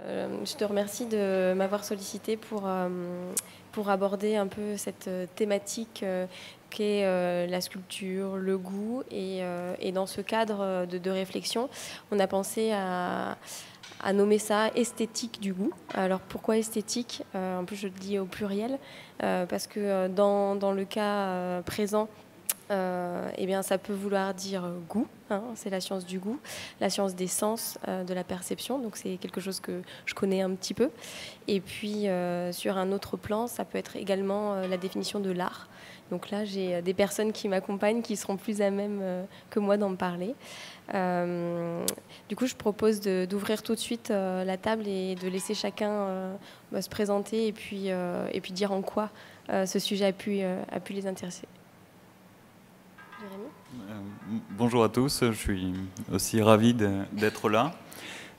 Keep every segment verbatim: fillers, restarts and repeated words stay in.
Euh, je te remercie de m'avoir sollicité pour, euh, pour aborder un peu cette thématique euh, qu'est euh, la sculpture, le goût. Et, euh, et dans ce cadre de, de réflexion, on a pensé à... à nommer ça esthétique du goût. Alors pourquoi esthétique? euh, En plus je le dis au pluriel, euh, parce que dans, dans le cas euh, présent, euh, eh bien, ça peut vouloir dire goût, hein, c'est la science du goût, la science des sens, euh, de la perception, donc c'est quelque chose que je connais un petit peu. Et puis euh, sur un autre plan, ça peut être également euh, la définition de l'art. Donc là, j'ai des personnes qui m'accompagnent qui seront plus à même euh, que moi d'en parler. Euh, du coup, je propose d'ouvrir tout de suite euh, la table et de laisser chacun euh, bah, se présenter et puis, euh, et puis dire en quoi euh, ce sujet a pu, euh, a pu les intéresser. Jérémie ? euh, Bonjour à tous, je suis aussi ravi d'être là.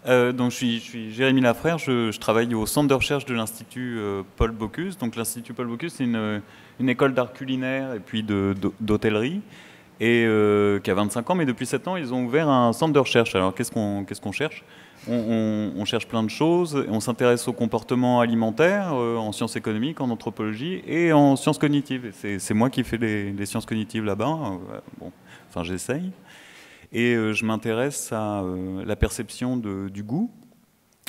Euh, donc je suis, je suis Jérémie Lafraire, je, je travaille au centre de recherche de l'Institut euh, Paul Bocuse. Donc l'Institut Paul Bocuse, c'est une, une école d'art culinaire et puis d'hôtellerie, et euh, qui a vingt-cinq ans, mais depuis sept ans, ils ont ouvert un centre de recherche. Alors qu'est-ce qu'on qu'est-ce qu'on cherche? on, on, on cherche plein de choses, on s'intéresse au comportement alimentaire, euh, en sciences économiques, en anthropologie et en sciences cognitives. C'est moi qui fais les, les sciences cognitives là-bas, euh, bon, enfin j'essaye. Et je m'intéresse à la perception de, du goût.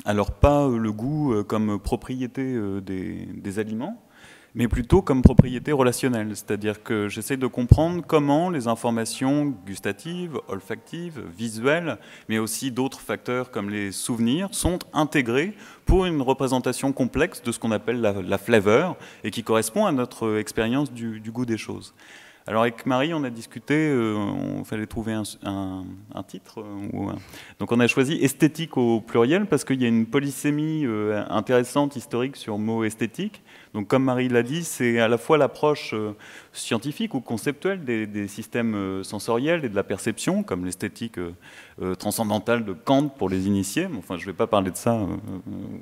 Alors pas le goût comme propriété des, des aliments, mais plutôt comme propriété relationnelle. C'est-à-dire que j'essaie de comprendre comment les informations gustatives, olfactives, visuelles, mais aussi d'autres facteurs comme les souvenirs, sont intégrés pour une représentation complexe de ce qu'on appelle la, la flavor, et qui correspond à notre expérience du, du goût des choses. Alors avec Marie, on a discuté, euh, on fallait trouver un, un, un titre. Euh, ouais. Donc on a choisi esthétique au pluriel parce qu'il y a une polysémie euh, intéressante, historique, sur le mot esthétique. Donc comme Marie l'a dit, c'est à la fois l'approche euh, scientifique ou conceptuelle des, des systèmes euh, sensoriels et de la perception, comme l'esthétique euh, euh, transcendantale de Kant pour les initiés. Enfin, je ne vais pas parler de ça, euh,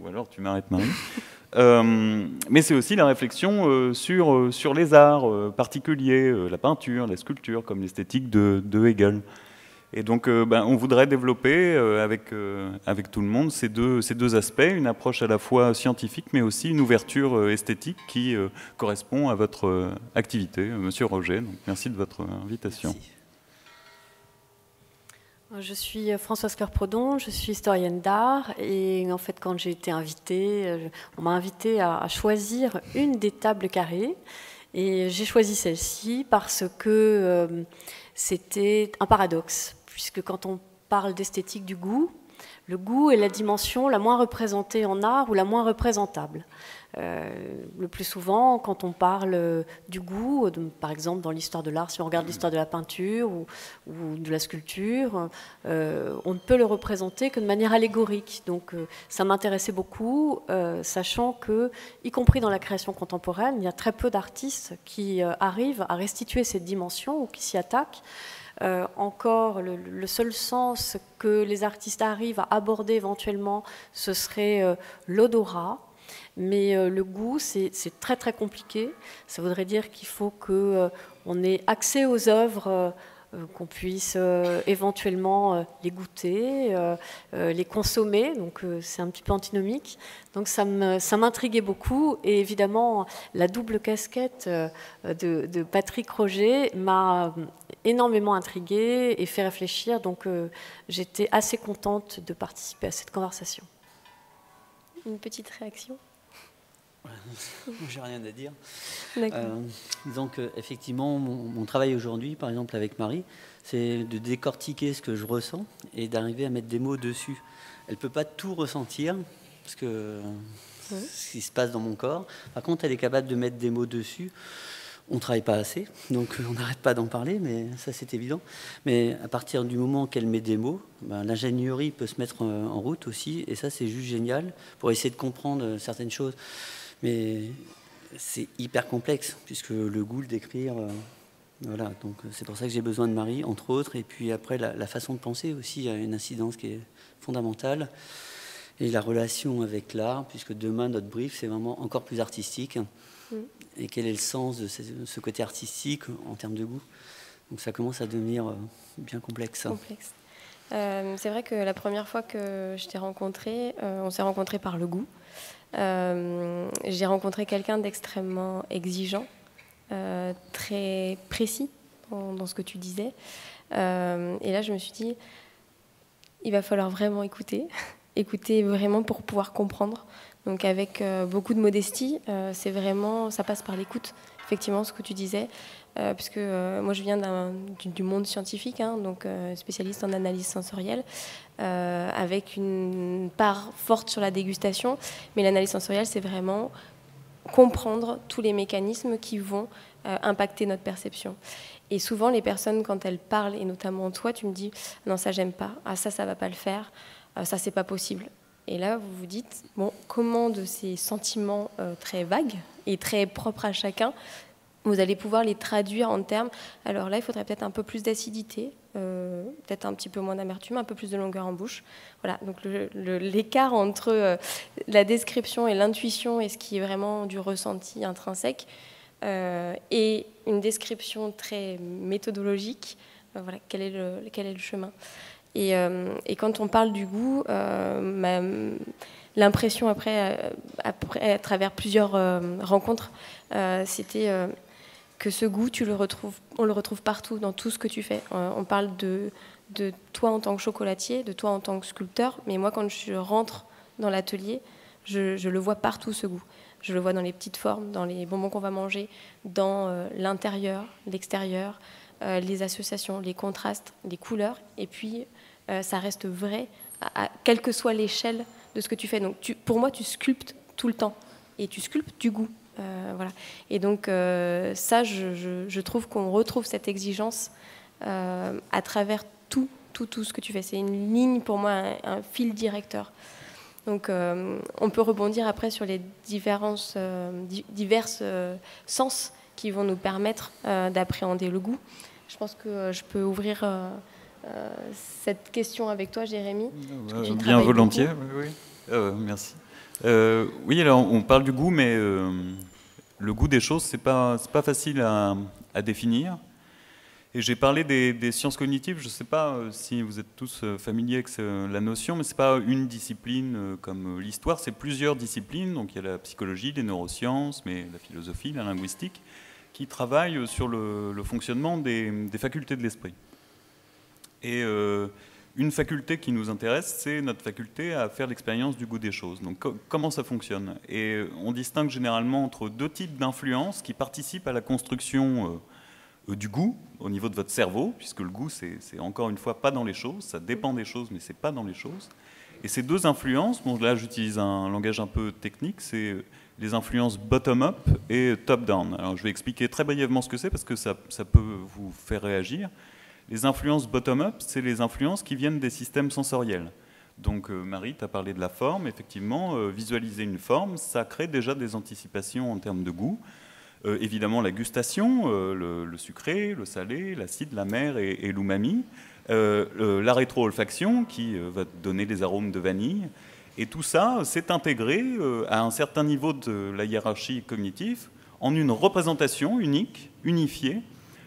ou alors tu m'arrêtes, Marie. Euh, mais c'est aussi la réflexion euh, sur, euh, sur les arts euh, particuliers, euh, la peinture, la sculpture, comme l'esthétique de, de Hegel. Et donc euh, ben, on voudrait développer euh, avec, euh, avec tout le monde ces deux, ces deux aspects, une approche à la fois scientifique mais aussi une ouverture euh, esthétique qui euh, correspond à votre euh, activité, Monsieur Roger. Donc, merci de votre invitation. Merci. Je suis Françoise Claire Prodon, je suis historienne d'art, et en fait quand j'ai été invitée, on m'a invitée à choisir une des tables carrées, et j'ai choisi celle-ci parce que euh, c'était un paradoxe, puisque quand on parle d'esthétique du goût, le goût est la dimension la moins représentée en art ou la moins représentable. Euh, le plus souvent, quand on parle euh, du goût, de, par exemple dans l'histoire de l'art, si on regarde l'histoire de la peinture ou, ou de la sculpture, euh, on ne peut le représenter que de manière allégorique. Donc euh, ça m'intéressait beaucoup, euh, sachant que, y compris dans la création contemporaine, il y a très peu d'artistes qui euh, arrivent à restituer cette dimension ou qui s'y attaquent. Euh, encore, le, le seul sens que les artistes arrivent à aborder éventuellement, ce serait euh, l'odorat. Mais euh, le goût, c'est très très compliqué. Ça voudrait dire qu'il faut qu'on euh, ait accès aux œuvres, euh, qu'on puisse euh, éventuellement euh, les goûter, euh, euh, les consommer. Donc euh, c'est un petit peu antinomique. Donc ça m'intriguait beaucoup. Et évidemment, la double casquette euh, de, de Patrick Roger m'a énormément intriguée et fait réfléchir. Donc euh, j'étais assez contente de participer à cette conversation. Une petite réaction? J'ai rien à dire. Euh, donc euh, effectivement, mon, mon travail aujourd'hui, par exemple avec Marie, c'est de décortiquer ce que je ressens et d'arriver à mettre des mots dessus. Elle ne peut pas tout ressentir, parce que euh, oui. Ce qui se passe dans mon corps. Par contre, elle est capable de mettre des mots dessus. On ne travaille pas assez, donc on n'arrête pas d'en parler, mais ça c'est évident. Mais à partir du moment qu'elle met des mots, ben, l'ingénierie peut se mettre en route aussi, et ça c'est juste génial pour essayer de comprendre certaines choses. Mais c'est hyper complexe, puisque le goût, le décrire, euh, voilà. Donc c'est pour ça que j'ai besoin de Marie, entre autres. Et puis après, la, la façon de penser aussi a une incidence qui est fondamentale. Et la relation avec l'art, puisque demain, notre brief, c'est vraiment encore plus artistique. Et quel est le sens de ce côté artistique en termes de goût? Donc ça commence à devenir bien complexe. complexe. Euh, c'est vrai que la première fois que je t'ai rencontrée, euh, on s'est rencontrés par le goût. Euh, j'ai rencontré quelqu'un d'extrêmement exigeant, euh, très précis dans, dans ce que tu disais. Euh, et là, je me suis dit, il va falloir vraiment écouter, écouter vraiment pour pouvoir comprendre. Donc avec euh, beaucoup de modestie, euh, c'est vraiment, ça passe par l'écoute, effectivement, ce que tu disais. Euh, puisque euh, moi je viens du, du monde scientifique, hein, donc euh, spécialiste en analyse sensorielle, euh, avec une part forte sur la dégustation, mais l'analyse sensorielle, c'est vraiment comprendre tous les mécanismes qui vont euh, impacter notre perception. Et souvent les personnes, quand elles parlent, et notamment toi, tu me dis « non, ça j'aime pas, ah ça, ça va pas le faire, ah, ça c'est pas possible ». Et là, vous vous dites « bon, comment de ces sentiments euh, très vagues et très propres à chacun ?» vous allez pouvoir les traduire en termes, alors là, il faudrait peut-être un peu plus d'acidité, euh, peut-être un petit peu moins d'amertume, un peu plus de longueur en bouche. Voilà, donc l'écart entre euh, la description et l'intuition et ce qui est vraiment du ressenti intrinsèque euh, et une description très méthodologique, euh, voilà, quel est le, quel est le chemin. Et, euh, et quand on parle du goût, euh, ma, l'impression après, après, à travers plusieurs euh, rencontres, euh, c'était... Euh, que ce goût, tu le retrouves, on le retrouve partout, dans tout ce que tu fais. Euh, on parle de, de toi en tant que chocolatier, de toi en tant que sculpteur, mais moi, quand je rentre dans l'atelier, je, je le vois partout, ce goût. Je le vois dans les petites formes, dans les bonbons qu'on va manger, dans euh, l'intérieur, l'extérieur, euh, les associations, les contrastes, les couleurs, et puis euh, ça reste vrai, à, à, quelle que soit l'échelle de ce que tu fais. Donc, tu, pour moi, tu sculptes tout le temps, et tu sculptes du goût. Euh, voilà. Et donc euh, ça, je, je, je trouve qu'on retrouve cette exigence euh, à travers tout, tout, tout ce que tu fais. C'est une ligne pour moi, un, un fil directeur. Donc euh, on peut rebondir après sur les différences, euh, divers euh, sens qui vont nous permettre euh, d'appréhender le goût. Je pense que euh, je peux ouvrir euh, euh, cette question avec toi, Jérémie. Euh, bien volontiers, oui, oui. Euh, merci. Euh, oui, alors on parle du goût, mais euh, le goût des choses, c'est pas, c'est pas facile à, à définir. Et j'ai parlé des, des sciences cognitives, je ne sais pas si vous êtes tous familiers avec la notion, mais ce n'est pas une discipline comme l'histoire, c'est plusieurs disciplines. Donc il y a la psychologie, les neurosciences, mais la philosophie, la linguistique, qui travaillent sur le, le fonctionnement des, des facultés de l'esprit. Et... Euh, une faculté qui nous intéresse, c'est notre faculté à faire l'expérience du goût des choses. Donc comment ça fonctionne? Et on distingue généralement entre deux types d'influences qui participent à la construction euh, du goût au niveau de votre cerveau, puisque le goût, c'est encore une fois pas dans les choses, ça dépend des choses, mais c'est pas dans les choses. Et ces deux influences, bon là j'utilise un langage un peu technique, c'est les influences bottom-up et top-down. Alors je vais expliquer très brièvement ce que c'est parce que ça, ça peut vous faire réagir. Les influences bottom-up, c'est les influences qui viennent des systèmes sensoriels. Donc euh, Marie, tu as parlé de la forme, effectivement, euh, visualiser une forme, ça crée déjà des anticipations en termes de goût. Euh, évidemment, la gustation, euh, le, le sucré, le salé, l'acide, l'amer et, et l'umami. Euh, euh, la rétro-olfaction, qui euh, va te donner les arômes de vanille. Et tout ça, c'est intégré euh, à un certain niveau de la hiérarchie cognitive en une représentation unique, unifiée,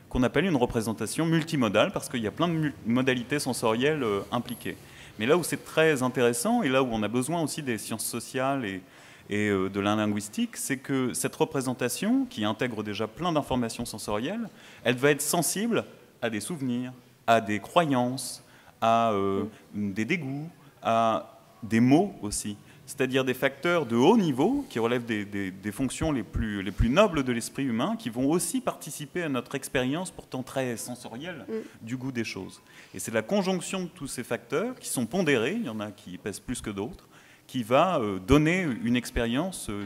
qu'on appelle une représentation multimodale, parce qu'il y a plein de modalités sensorielles euh, impliquées. Mais là où c'est très intéressant, et là où on a besoin aussi des sciences sociales et, et euh, de la linguistique, c'est que cette représentation, qui intègre déjà plein d'informations sensorielles, elle va être sensible à des souvenirs, à des croyances, à euh, des dégoûts, à des mots aussi. C'est-à-dire des facteurs de haut niveau qui relèvent des, des, des fonctions les plus, les plus nobles de l'esprit humain, qui vont aussi participer à notre expérience pourtant très sensorielle du goût des choses. Et c'est la conjonction de tous ces facteurs qui sont pondérés, il y en a qui pèsent plus que d'autres, qui va euh, donner une expérience euh,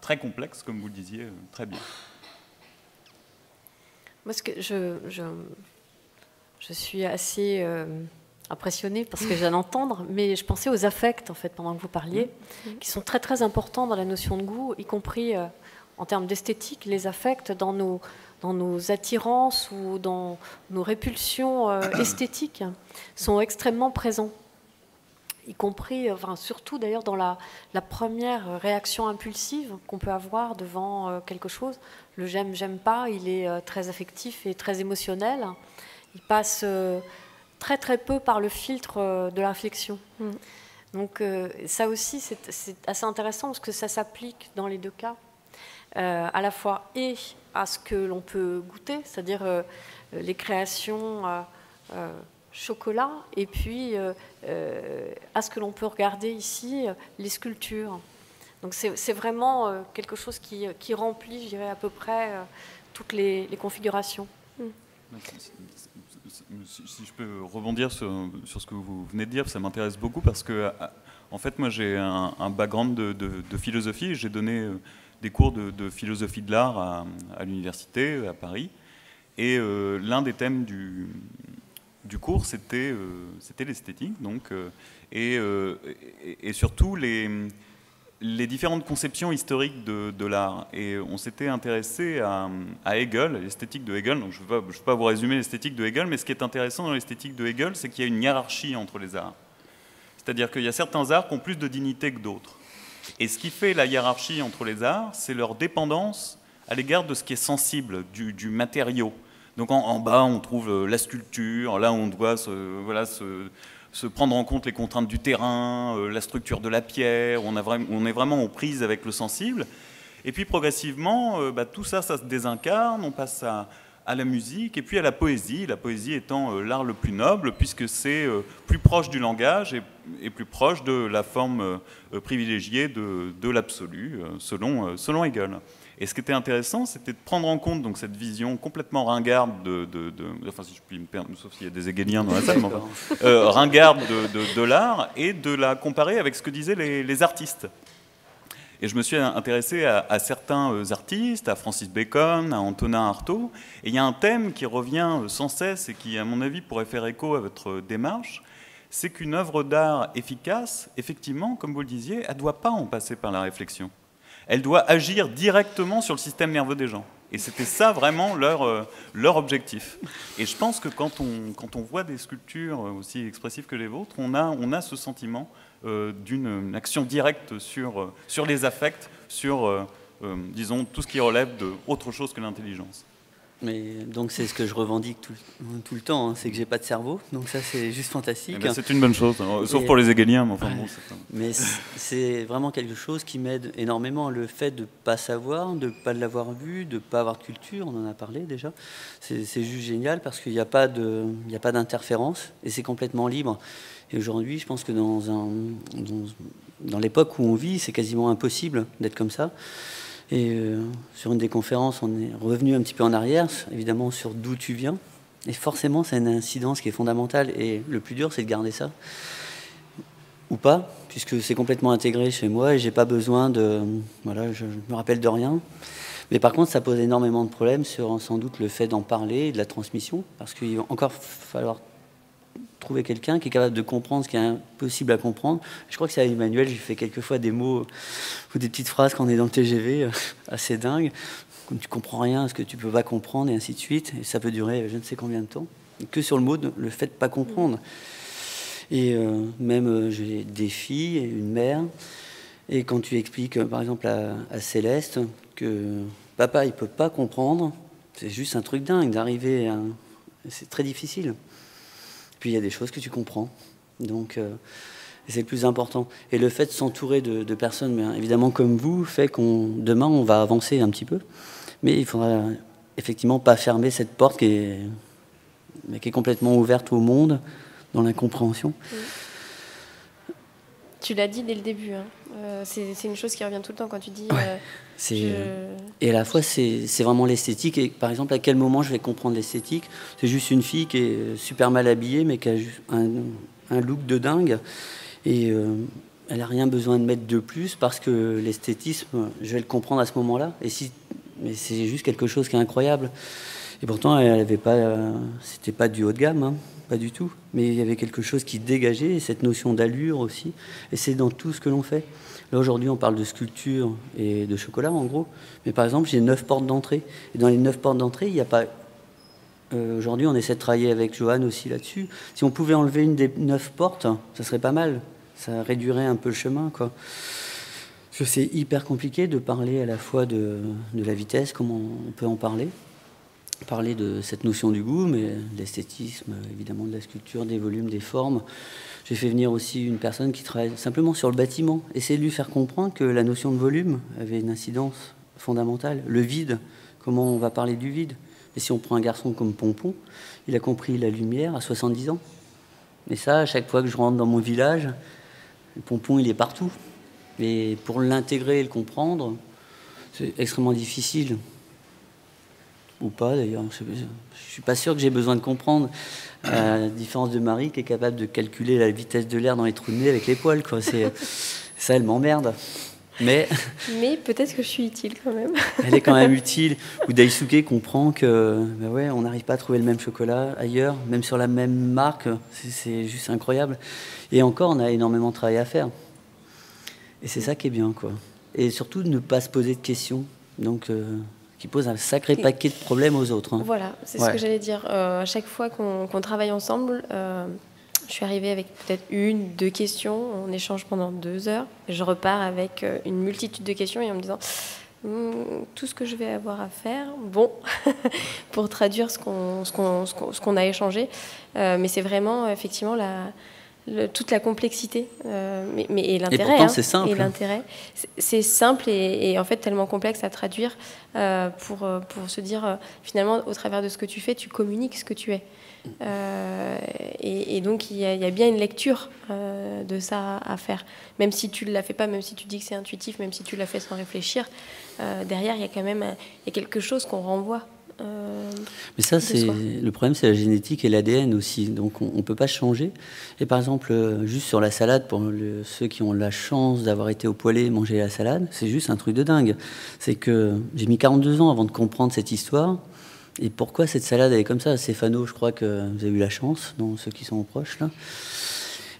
très complexe, comme vous le disiez euh, très bien. Moi, ce que je, je, je suis assez... Euh... impressionnée parce que j'allais entendre, mais je pensais aux affects en fait pendant que vous parliez, mmh. qui sont très très importants dans la notion de goût, y compris euh, en termes d'esthétique, les affects dans nos, dans nos attirances ou dans nos répulsions euh, esthétiques sont extrêmement présents, y compris, enfin surtout d'ailleurs dans la, la première réaction impulsive qu'on peut avoir devant euh, quelque chose. Le j'aime, j'aime pas, il est euh, très affectif et très émotionnel. Il passe... Euh, très très peu par le filtre de la réflexion. Mmh. Donc euh, ça aussi, c'est assez intéressant parce que ça s'applique dans les deux cas, euh, à la fois et à ce que l'on peut goûter, c'est-à-dire euh, les créations euh, euh, chocolat, et puis euh, euh, à ce que l'on peut regarder ici, les sculptures. Donc c'est vraiment euh, quelque chose qui, qui remplit, je dirais, à peu près euh, toutes les, les configurations. Mmh. Si je peux rebondir sur, sur ce que vous venez de dire, ça m'intéresse beaucoup parce que, en fait, moi j'ai un, un background de, de, de philosophie. J'ai donné des cours de, de philosophie de l'art à, à l'université, à Paris. Et euh, l'un des thèmes du, du cours, c'était euh, c'était l'esthétique, donc, euh, et, euh, et, et surtout les, les différentes conceptions historiques de, de l'art. Et on s'était intéressé à, à Hegel, l'esthétique de Hegel. Donc je ne vais, vais pas vous résumer l'esthétique de Hegel, mais ce qui est intéressant dans l'esthétique de Hegel, c'est qu'il y a une hiérarchie entre les arts. C'est-à-dire qu'il y a certains arts qui ont plus de dignité que d'autres. Et ce qui fait la hiérarchie entre les arts, c'est leur dépendance à l'égard de ce qui est sensible, du, du matériau. Donc en, en bas, on trouve la sculpture, là on doit se... Voilà, se se prendre en compte les contraintes du terrain, euh, la structure de la pierre, on, a vraiment, on est vraiment aux prises avec le sensible. Et puis progressivement, euh, bah, tout ça, ça se désincarne, on passe à, à la musique et puis à la poésie, la poésie étant euh, l'art le plus noble puisque c'est euh, plus proche du langage et, et plus proche de la forme euh, privilégiée de, de l'absolu, euh, selon, euh, selon Hegel. Et ce qui était intéressant, c'était de prendre en compte donc, cette vision complètement ringarde de, de, de... Enfin, si je puis me permettre, sauf s'il y a des hegeliens dans la salle, mais enfin, euh, ringarde de, de, de l'art et de la comparer avec ce que disaient les, les artistes. Et je me suis intéressé à, à certains artistes, à Francis Bacon, à Antonin Artaud. Et il y a un thème qui revient sans cesse et qui, à mon avis, pourrait faire écho à votre démarche, c'est qu'une œuvre d'art efficace, effectivement, comme vous le disiez, elle ne doit pas en passer par la réflexion. Elle doit agir directement sur le système nerveux des gens. Et c'était ça vraiment leur, euh, leur objectif. Et je pense que quand on, quand on voit des sculptures aussi expressives que les vôtres, on a, on a ce sentiment euh, d'une action directe sur, sur les affects, sur, euh, euh, disons, tout ce qui relève d'autre chose que l'intelligence. Mais donc c'est ce que je revendique tout, tout le temps, hein, c'est que j'ai pas de cerveau, donc ça c'est juste fantastique. Ben, c'est une bonne chose, hein, sauf et, pour les hegeliens, mais enfin ouais, bon. Mais c'est vraiment quelque chose qui m'aide énormément, le fait de pas savoir, de pas l'avoir vu, de pas avoir de culture, on en a parlé déjà. C'est juste génial parce qu'il n'y a pas de, il y a pas d'interférence et c'est complètement libre. Et aujourd'hui, je pense que dans un, dans, dans l'époque où on vit, c'est quasiment impossible d'être comme ça. Et euh, sur une des conférences, on est revenu un petit peu en arrière, évidemment, sur d'où tu viens. Et forcément, c'est une incidence qui est fondamentale. Et le plus dur, c'est de garder ça. Ou pas, puisque c'est complètement intégré chez moi et j'ai pas besoin de... Voilà, je, je me rappelle de rien. Mais par contre, ça pose énormément de problèmes sur, sans doute, le fait d'en parler et de la transmission. Parce qu'il va encore falloir trouver quelqu'un qui est capable de comprendre ce qui est impossible à comprendre. Je crois que c'est à Emmanuel, j'ai fait quelques fois des mots ou des petites phrases quand on est dans le T G V, assez dingue, comme tu comprends rien à ce que tu peux pas comprendre, et ainsi de suite. Et ça peut durer je ne sais combien de temps, que sur le mot, de, le fait de pas comprendre. Et euh, même euh, j'ai des filles, une mère, et quand tu expliques, euh, par exemple, à, à Céleste que papa, il peut pas comprendre, c'est juste un truc dingue d'arriver à... C'est très difficile. Puis il y a des choses que tu comprends, donc euh, c'est le plus important. Et le fait de s'entourer de, de personnes, bien, évidemment comme vous, fait qu'on demain on va avancer un petit peu, mais il faudra effectivement pas fermer cette porte qui est, qui est complètement ouverte au monde, dans l'incompréhension. Oui. Tu l'as dit dès le début, hein. euh, c'est une chose qui revient tout le temps quand tu dis... Euh, ouais, je... Et à la fois, c'est vraiment l'esthétique. Et par exemple, à quel moment je vais comprendre l'esthétique? C'est juste une fille qui est super mal habillée, mais qui a un, un look de dingue. Et euh, elle n'a rien besoin de mettre de plus, parce que l'esthétisme, je vais le comprendre à ce moment-là. Et si, mais c'est juste quelque chose qui est incroyable. Et pourtant, elle avait pas, euh, c'était pas du haut de gamme, hein. Pas du tout, mais il y avait quelque chose qui dégageait, cette notion d'allure aussi, et c'est dans tout ce que l'on fait. Là, aujourd'hui, on parle de sculpture et de chocolat, en gros, mais par exemple, j'ai neuf portes d'entrée, et dans les neuf portes d'entrée, il n'y a pas... Euh, aujourd'hui, on essaie de travailler avec Johan aussi là-dessus. Si on pouvait enlever une des neuf portes, ça serait pas mal, ça réduirait un peu le chemin, quoi. Parce que c'est hyper compliqué de parler à la fois de, de la vitesse, comment on peut en parler, parler de cette notion du goût, mais l'esthétisme, évidemment, de la sculpture, des volumes, des formes. J'ai fait venir aussi une personne qui travaille simplement sur le bâtiment, essayer de lui faire comprendre que la notion de volume avait une incidence fondamentale. Le vide, comment on va parler du vide? Et si on prend un garçon comme Pompon, il a compris la lumière à soixante-dix ans. Mais ça, à chaque fois que je rentre dans mon village, le Pompon, il est partout. Mais pour l'intégrer et le comprendre, c'est extrêmement difficile. Ou pas, d'ailleurs. Je ne suis pas sûr que j'ai besoin de comprendre, à la différence de Marie, qui est capable de calculer la vitesse de l'air dans les trous de nez avec les poils. Quoi. Ça, elle m'emmerde. Mais, Mais peut-être que je suis utile quand même. Elle est quand même utile. Ou Daisuke comprend que, ben ouais, on n'arrive pas à trouver le même chocolat ailleurs, même sur la même marque. C'est juste incroyable. Et encore, on a énormément de travail à faire. Et c'est ça qui est bien, quoi. Et surtout, ne pas se poser de questions. Donc, euh, qui pose un sacré paquet de problèmes aux autres. Hein. Voilà, c'est ouais. ce que j'allais dire. Euh, à chaque fois qu'on qu'on travaille ensemble... Euh... Je suis arrivée avec peut-être une, deux questions, on échange pendant deux heures, je repars avec une multitude de questions et en me disant tout ce que je vais avoir à faire, bon, pour traduire ce qu'on ce qu'on, ce qu'on, ce qu'on a échangé. Euh, mais c'est vraiment effectivement la, le, toute la complexité euh, mais, mais, et l'intérêt. Et pourtant, hein, c'est simple. Et l'intérêt, c'est simple et, et en fait tellement complexe à traduire euh, pour, pour se dire euh, finalement au travers de ce que tu fais, tu communiques ce que tu es. Euh, et, et donc il y, a, il y a bien une lecture euh, de ça à faire, même si tu ne la fais pas, même si tu dis que c'est intuitif, même si tu la fais sans réfléchir, euh, derrière il y a quand même un, il y a quelque chose qu'on renvoie euh, mais ça c'est le problème, c'est la génétique et l'A D N aussi, donc on ne peut pas changer. Et par exemple juste sur la salade, pour le, ceux qui ont la chance d'avoir été au poêlé manger la salade, c'est juste un truc de dingue. C'est que j'ai mis quarante-deux ans avant de comprendre cette histoire. Et pourquoi cette salade, elle est comme ça? Stéphano, je crois que vous avez eu la chance, dans ceux qui sont proches, là.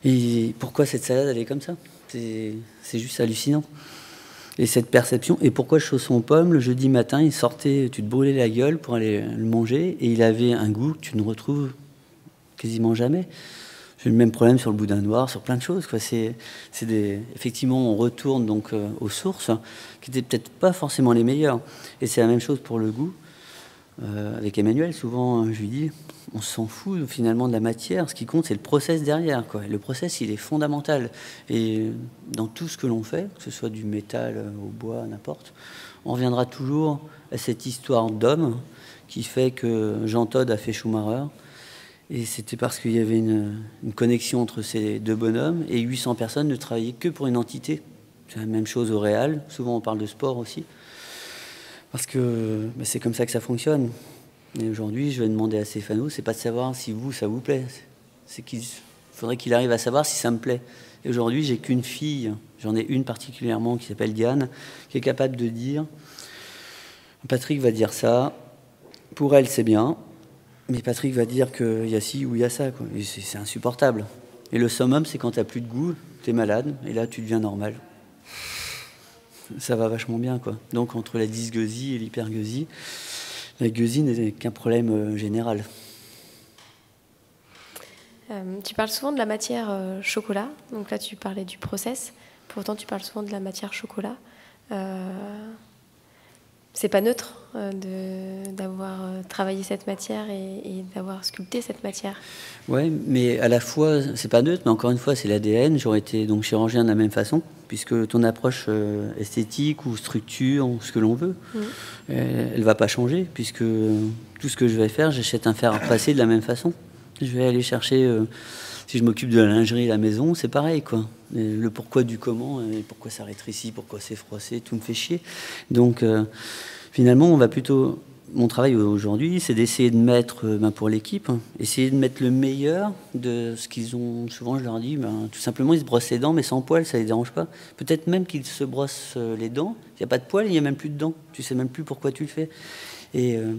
Et pourquoi cette salade, elle est comme ça? C'est juste hallucinant. Et cette perception. Et pourquoi chausson pomme, le jeudi matin, il sortait, tu te brûlais la gueule pour aller le manger, et il avait un goût que tu ne retrouves quasiment jamais. J'ai le même problème sur le boudin noir, sur plein de choses. Quoi. C'est, c'est des... Effectivement, on retourne donc euh, aux sources, hein, qui n'étaient peut-être pas forcément les meilleures. Et c'est la même chose pour le goût. Euh, avec Emmanuel, souvent, je lui dis, on s'en fout finalement de la matière. Ce qui compte, c'est le process derrière. Quoi. Le process, il est fondamental. Et dans tout ce que l'on fait, que ce soit du métal au bois, n'importe, on reviendra toujours à cette histoire d'homme qui fait que Jean Todd a fait Schumacher. Et c'était parce qu'il y avait une, une connexion entre ces deux bonhommes. Et huit cents personnes ne travaillaient que pour une entité. C'est la même chose au Real. Souvent, on parle de sport aussi. Parce que ben c'est comme ça que ça fonctionne. Et aujourd'hui, je vais demander à Stéphano, c'est pas de savoir si vous, ça vous plaît. C'est qu'il faudrait qu'il arrive à savoir si ça me plaît. Et aujourd'hui, j'ai qu'une fille, j'en ai une particulièrement qui s'appelle Diane, qui est capable de dire, Patrick va dire ça, pour elle c'est bien, mais Patrick va dire qu'il y a ci ou il y a ça. Quoi. Et c'est insupportable. Et le summum, c'est quand t'as plus de goût, t'es malade, et là tu deviens normal. Ça va vachement bien, quoi. Donc, entre la dysgueusie et l'hypergueusie, la gueusie n'est qu'un problème euh, général. Euh, tu parles souvent de la matière euh, chocolat. Donc là, tu parlais du process. Pour autant, tu parles souvent de la matière chocolat. Euh, c'est pas neutre euh, d'avoir euh, travaillé cette matière et, et d'avoir sculpté cette matière. Oui, mais à la fois, c'est pas neutre, mais encore une fois, c'est l'A D N. J'aurais été donc chirurgien de la même façon. Puisque ton approche euh, esthétique ou structure, ou ce que l'on veut, mmh. elle, elle va pas changer, puisque euh, tout ce que je vais faire, j'achète un fer à repasser de la même façon. Je vais aller chercher, euh, si je m'occupe de la lingerie à la maison, c'est pareil, quoi. Et le pourquoi du comment, et pourquoi ça rétrécit, pourquoi c'est froissé, tout me fait chier. Donc, euh, finalement, on va plutôt... Mon travail aujourd'hui, c'est d'essayer de mettre, ben, pour l'équipe, hein, essayer de mettre le meilleur de ce qu'ils ont. Souvent, je leur dis, ben, tout simplement, ils se brossent les dents, mais sans poils, ça les dérange pas. Peut-être même qu'ils se brossent les dents, il n'y a pas de poils, il n'y a même plus de dents. Tu sais même plus pourquoi tu le fais. Et euh,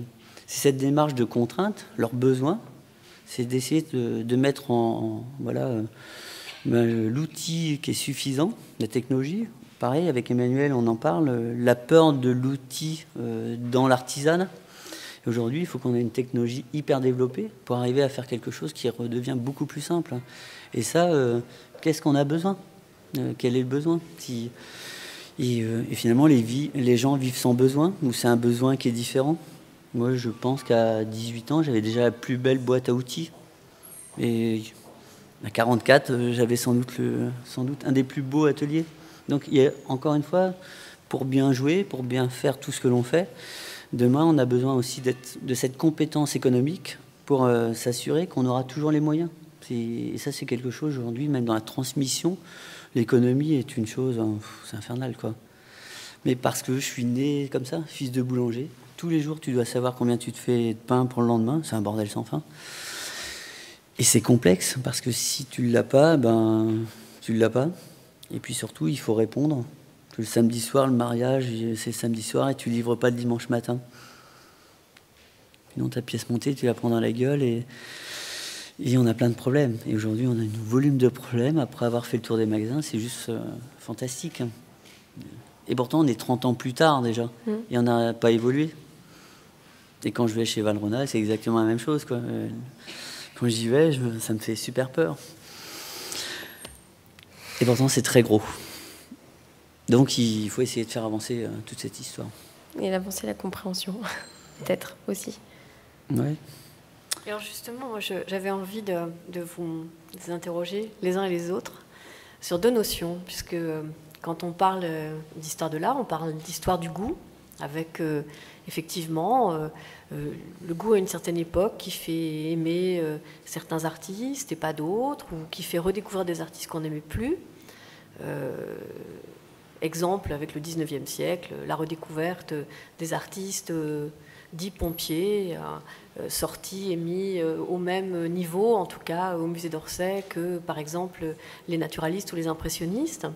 c'est cette démarche de contrainte, leur besoin, c'est d'essayer de, de mettre en, en voilà, euh, ben, l'outil qui est suffisant, la technologie. Pareil, avec Emmanuel, on en parle, la peur de l'outil euh, dans l'artisanat. Aujourd'hui, il faut qu'on ait une technologie hyper développée pour arriver à faire quelque chose qui redevient beaucoup plus simple. Et ça, euh, qu'est-ce qu'on a besoin? euh, Quel est le besoin? Si... et, euh, et finalement, les, vies, les gens vivent sans besoin, ou c'est un besoin qui est différent. Moi, je pense qu'à dix-huit ans, j'avais déjà la plus belle boîte à outils. Et à quarante-quatre, j'avais sans doute, le, sans doute un des plus beaux ateliers. Donc, il y a, encore une fois, pour bien jouer, pour bien faire tout ce que l'on fait, demain, on a besoin aussi de cette compétence économique pour euh, s'assurer qu'on aura toujours les moyens. Et ça, c'est quelque chose, aujourd'hui, même dans la transmission, l'économie est une chose... C'est infernal, quoi. Mais parce que je suis né comme ça, fils de boulanger. Tous les jours, tu dois savoir combien tu te fais de pain pour le lendemain. C'est un bordel sans fin. Et c'est complexe, parce que si tu ne l'as pas, ben, tu ne l'as pas. Et puis surtout, il faut répondre. Le samedi soir, le mariage, c'est samedi soir, et tu ne livres pas le dimanche matin. Sinon, ta pièce montée, tu la prends dans la gueule, et, et on a plein de problèmes. Et aujourd'hui, on a un volume de problèmes. Après avoir fait le tour des magasins, c'est juste euh, fantastique. Et pourtant, on est trente ans plus tard, déjà. Mmh. Et on n'a pas évolué. Et quand je vais chez Valrhona, c'est exactement la même chose, quoi. Quand j'y vais, je, ça me fait super peur. Et pourtant, c'est très gros. Donc, il faut essayer de faire avancer euh, toute cette histoire. Et d'avancer la compréhension, peut-être, aussi. Oui. Alors, justement, j'avais envie de, de vous interroger, les uns et les autres, sur deux notions, puisque... Quand on parle d'histoire de l'art, on parle d'histoire du goût, avec euh, effectivement euh, euh, le goût à une certaine époque qui fait aimer euh, certains artistes et pas d'autres, ou qui fait redécouvrir des artistes qu'on n'aimait plus. Euh, exemple, avec le dix-neuvième siècle, la redécouverte des artistes euh, dits pompiers, euh, sortis et mis euh, au même niveau, en tout cas au musée d'Orsay, que par exemple les naturalistes ou les impressionnistes.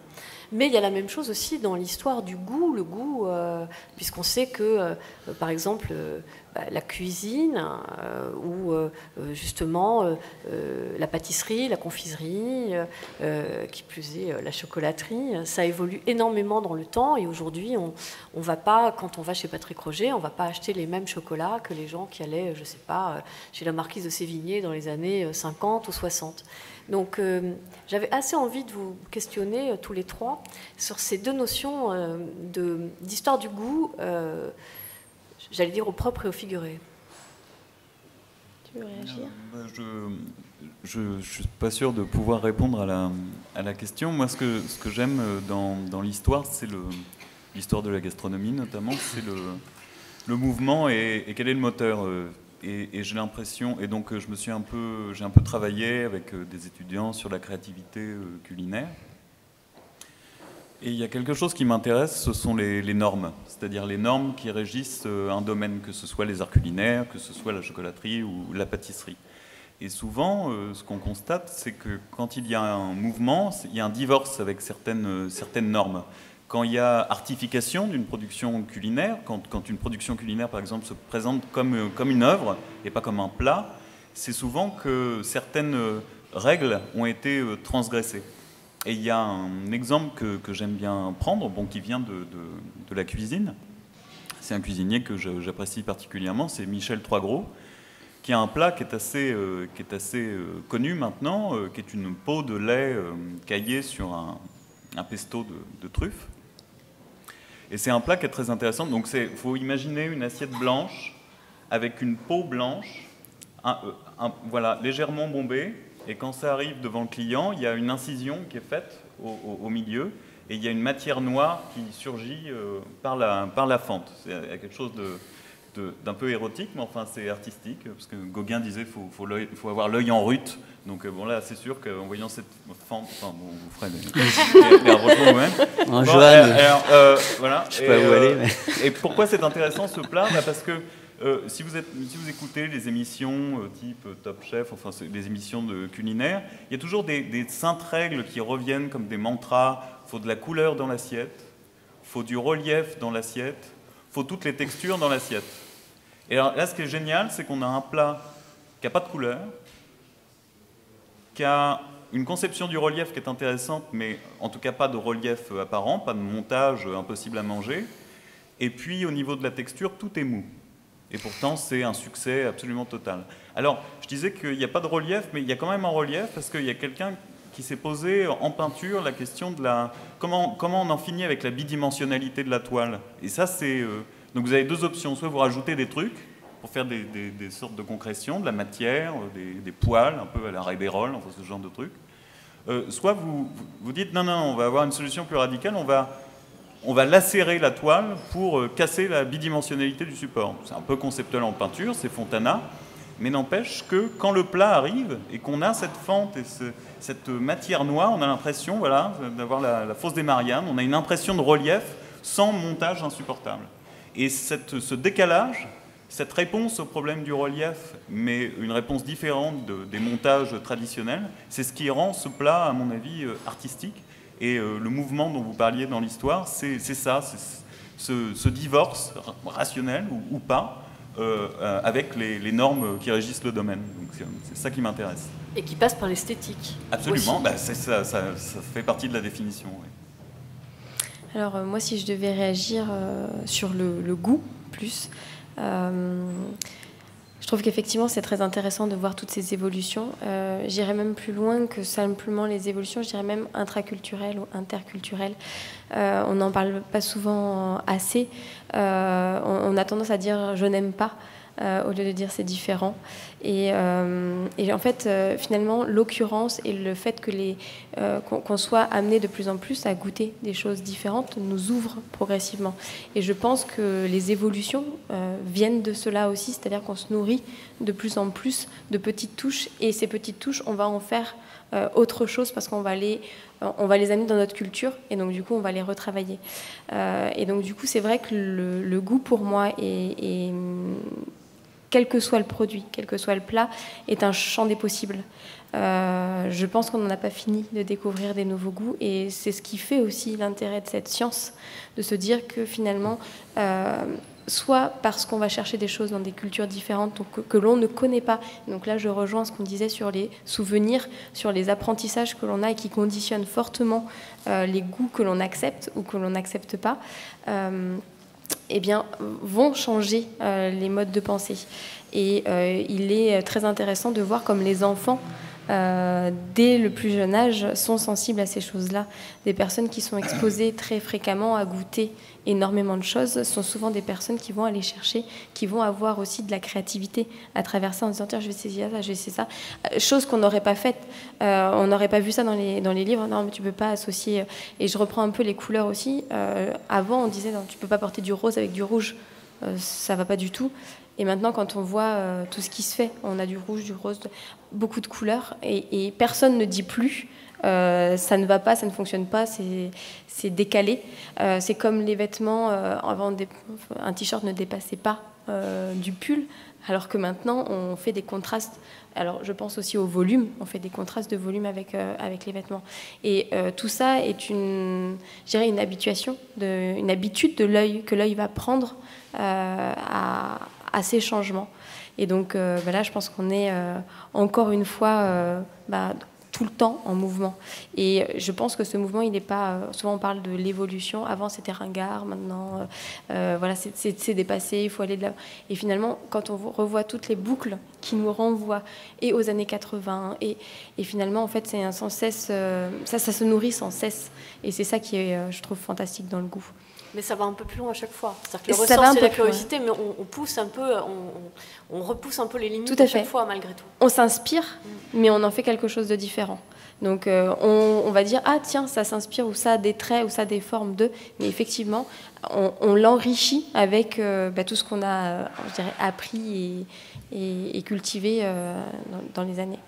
Mais il y a la même chose aussi dans l'histoire du goût, le goût, euh, puisqu'on sait que, euh, par exemple, euh, bah, la cuisine euh, ou euh, justement euh, euh, la pâtisserie, la confiserie, euh, qui plus est euh, la chocolaterie, ça évolue énormément dans le temps. Et aujourd'hui, on ne va pas, quand on va chez Patrick Roger, on ne va pas acheter les mêmes chocolats que les gens qui allaient, je ne sais pas, chez la marquise de Sévigné dans les années cinquante ou soixante. Donc, euh, j'avais assez envie de vous questionner euh, tous les trois sur ces deux notions euh, de, d'histoire du goût, euh, j'allais dire au propre et au figuré. Tu veux réagir ? euh, ben Je ne suis pas sûr de pouvoir répondre à la, à la question. Moi, ce que, ce que j'aime dans, dans l'histoire, c'est l'histoire de la gastronomie notamment, c'est le, le mouvement et, et quel est le moteur euh, Et, et j'ai l'impression, et donc je me suis un peu, j'ai un peu travaillé avec des étudiants sur la créativité culinaire. Et il y a quelque chose qui m'intéresse, ce sont les, les normes, c'est-à-dire les normes qui régissent un domaine, que ce soit les arts culinaires, que ce soit la chocolaterie ou la pâtisserie. Et souvent, ce qu'on constate, c'est que quand il y a un mouvement, il y a un divorce avec certaines, certaines normes. Quand il y a artification d'une production culinaire, quand, quand une production culinaire, par exemple, se présente comme, comme une œuvre et pas comme un plat, c'est souvent que certaines règles ont été transgressées. Et il y a un exemple que, que j'aime bien prendre, bon, qui vient de, de, de la cuisine. C'est un cuisinier que j'apprécie particulièrement, c'est Michel Troisgros, qui a un plat qui est assez, euh, qui est assez euh, connu maintenant, euh, qui est une peau de lait euh, caillée sur un, un pesto de, de truffes. Et c'est un plat qui est très intéressant. Donc, il faut imaginer une assiette blanche avec une peau blanche, un, un, voilà, légèrement bombée. Et quand ça arrive devant le client, il y a une incision qui est faite au, au, au milieu. Et il y a une matière noire qui surgit euh, par, la, par la fente. C'est quelque chose d'un peu érotique, mais enfin, c'est artistique. Parce que Gauguin disait qu'il faut, faut, faut avoir l'œil en rute. Donc, bon, là, c'est sûr qu'en voyant cette fente... Enfin, bon, vous ferez... Mais... bon, Johan, alors, euh, voilà. Je sais pas où euh, aller, mais... Et pourquoi c'est intéressant, ce plat? Bah, parce que euh, si, vous êtes, si vous écoutez les émissions euh, type Top Chef, enfin, les émissions de culinaires, il y a toujours des, des saintes règles qui reviennent comme des mantras. Il faut de la couleur dans l'assiette, il faut du relief dans l'assiette, il faut toutes les textures dans l'assiette. Et alors, là, ce qui est génial, c'est qu'on a un plat qui n'a pas de couleur, qui a une conception du relief qui est intéressante, mais en tout cas pas de relief apparent, pas de montage impossible à manger. Et puis au niveau de la texture, tout est mou. Et pourtant, c'est un succès absolument total. Alors, je disais qu'il n'y a pas de relief, mais il y a quand même un relief, parce qu'il y a quelqu'un qui s'est posé en peinture la question de la... Comment, comment on en finit avec la bidimensionnalité de la toile? Et ça, c'est... Euh... Donc vous avez deux options, soit vous rajoutez des trucs, pour faire des, des, des sortes de concrétions, de la matière, des, des poils, un peu à la Rébérol, enfin ce genre de truc. Euh, soit vous, vous dites, non, non, on va avoir une solution plus radicale, on va, on va lacérer la toile pour euh, casser la bidimensionnalité du support. C'est un peu conceptuel en peinture, c'est Fontana, mais n'empêche que quand le plat arrive et qu'on a cette fente et ce, cette matière noire, on a l'impression voilà, d'avoir la, la fosse des Mariannes, on a une impression de relief sans montage insupportable. Et cette, ce décalage, cette réponse au problème du relief, mais une réponse différente de, des montages traditionnels, c'est ce qui rend ce plat, à mon avis, artistique. Et euh, le mouvement dont vous parliez dans l'histoire, c'est ça, c'est ce, ce divorce rationnel ou, ou pas, euh, avec les, les normes qui régissent le domaine. Donc c'est ça qui m'intéresse. Et qui passe par l'esthétique. Absolument, bah, c'est ça, ça, ça fait partie de la définition, oui. Alors euh, moi, si je devais réagir euh, sur le, le goût, plus, euh, je trouve qu'effectivement, c'est très intéressant de voir toutes ces évolutions. Euh, J'irais même plus loin que simplement les évolutions, je dirais même intraculturelles ou interculturelles. Euh, on n'en parle pas souvent assez. Euh, on, on a tendance à dire « je n'aime pas ». Euh, au lieu de dire c'est différent et, euh, et en fait euh, finalement l'occurrence et le fait que les euh, qu'on qu'on soit amené de plus en plus à goûter des choses différentes nous ouvre progressivement, et je pense que les évolutions euh, viennent de cela aussi, c'est-à-dire qu'on se nourrit de plus en plus de petites touches, et ces petites touches on va en faire euh, autre chose parce qu'on va les on va les amener dans notre culture, et donc du coup on va les retravailler. Euh, et donc du coup c'est vrai que le, le goût pour moi est, est quel que soit le produit, quel que soit le plat, est un champ des possibles. Euh, je pense qu'on n'en a pas fini de découvrir des nouveaux goûts, et c'est ce qui fait aussi l'intérêt de cette science, de se dire que finalement, euh, soit parce qu'on va chercher des choses dans des cultures différentes que, que l'on ne connaît pas. Donc là, je rejoins ce qu'on disait sur les souvenirs, sur les apprentissages que l'on a et qui conditionnent fortement euh, les goûts que l'on accepte ou que l'on n'accepte pas. Euh, Eh bien, vont changer euh, les modes de pensée. Et euh, il est très intéressant de voir comme les enfants, euh, dès le plus jeune âge, sont sensibles à ces choses-là. Des personnes qui sont exposées très fréquemment à goûter énormément de choses sont souvent des personnes qui vont aller chercher, qui vont avoir aussi de la créativité à travers ça, en disant tiens, je vais essayer ça, je vais essayer ça. Chose qu'on n'aurait pas faite, euh, on n'aurait pas vu ça dans les, dans les livres. Non, mais tu peux pas associer. Et je reprends un peu les couleurs aussi. Euh, avant, on disait non, tu peux pas porter du rose avec du rouge, euh, ça va pas du tout. Et maintenant, quand on voit euh, tout ce qui se fait, on a du rouge, du rose, beaucoup de couleurs, et, et personne ne dit plus. Euh, ça ne va pas, ça ne fonctionne pas, c'est décalé. Euh, c'est comme les vêtements, euh, avant des, un t-shirt ne dépassait pas euh, du pull, alors que maintenant on fait des contrastes. Alors je pense aussi au volume, on fait des contrastes de volume avec, euh, avec les vêtements. Et euh, tout ça est une, je dirais une habituation, de, une habitude de l'œil, que l'œil va prendre euh, à, à ces changements. Et donc euh, bah là je pense qu'on est euh, encore une fois... Euh, bah, tout le temps en mouvement. Et je pense que ce mouvement, il n'est pas... Souvent, on parle de l'évolution. Avant, c'était ringard. Maintenant, euh, voilà, c'est dépassé. Il faut aller de là. Et finalement, quand on revoit toutes les boucles qui nous renvoient et aux années quatre-vingt, et, et finalement, en fait, c'est un sans cesse... Euh, ça, ça se nourrit sans cesse. Et c'est ça qui est, euh, je trouve, fantastique dans le goût. Mais ça va un peu plus loin à chaque fois. C'est-à-dire que le ressort, c'est la curiosité, mais on, on pousse un peu, on, on repousse un peu les limites à chaque fois, malgré tout. On s'inspire, mmh. mais on en fait quelque chose de différent. Donc, euh, on, on va dire, ah tiens, ça s'inspire, ou ça a des traits, ou ça a des formes de... Mais effectivement, on, on l'enrichit avec euh, bah, tout ce qu'on a, je dirais, appris et, et, et cultivé euh, dans, dans les années.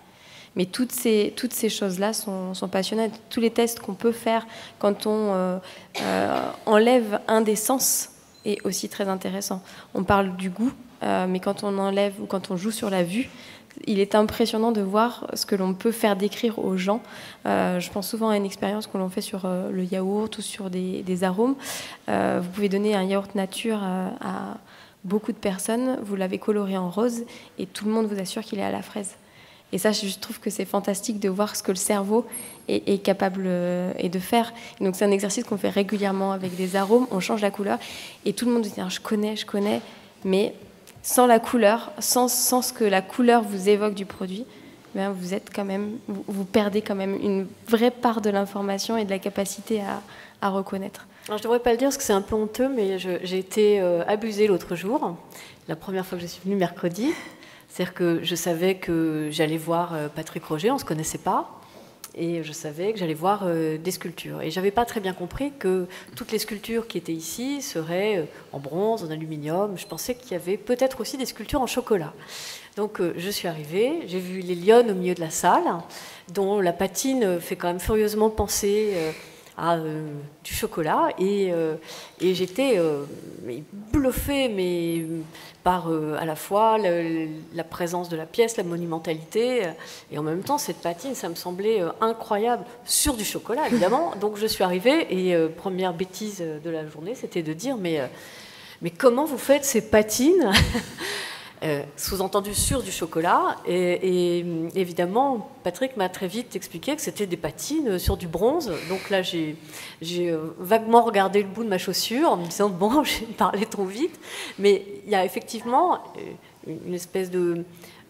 Mais toutes ces, toutes ces choses-là sont, sont passionnantes. Tous les tests qu'on peut faire quand on euh, euh, enlève un des sens est aussi très intéressant. On parle du goût, euh, mais quand on enlève ou quand on joue sur la vue, il est impressionnant de voir ce que l'on peut faire décrire aux gens. Euh, je pense souvent à une expérience qu'on fait sur euh, le yaourt ou sur des, des arômes. Euh, vous pouvez donner un yaourt nature à... à beaucoup de personnes, vous l'avez coloré en rose et tout le monde vous assure qu'il est à la fraise. Et ça, je trouve que c'est fantastique de voir ce que le cerveau est, est capable et de faire. Et donc, c'est un exercice qu'on fait régulièrement avec des arômes. On change la couleur et tout le monde dit « je connais, je connais », mais sans la couleur, sans, sans ce que la couleur vous évoque du produit, ben vous êtes quand même, vous, vous perdez quand même une vraie part de l'information et de la capacité à, à reconnaître. Alors, je ne devrais pas le dire parce que c'est un peu honteux, mais j'ai été euh, abusée l'autre jour, la première fois que je suis venue mercredi. C'est-à-dire que je savais que j'allais voir euh, Patrick Roger, on ne se connaissait pas, et je savais que j'allais voir euh, des sculptures. Et je n'avais pas très bien compris que toutes les sculptures qui étaient ici seraient euh, en bronze, en aluminium. Je pensais qu'il y avait peut-être aussi des sculptures en chocolat. Donc euh, je suis arrivée, j'ai vu les lionnes au milieu de la salle, dont la patine fait quand même furieusement penser... Euh, à euh, du chocolat et, euh, et j'étais euh, bluffée mais, par euh, à la fois le, la présence de la pièce, la monumentalité et en même temps cette patine, ça me semblait euh, incroyable sur du chocolat évidemment. Donc je suis arrivée et euh, première bêtise de la journée c'était de dire mais, euh, mais comment vous faites ces patines Euh, sous-entendu sur du chocolat et, et évidemment Patrick m'a très vite expliqué que c'était des patines sur du bronze, donc là j'ai vaguement regardé le bout de ma chaussure en me disant bon j'ai parlé trop vite, mais il y a effectivement une espèce de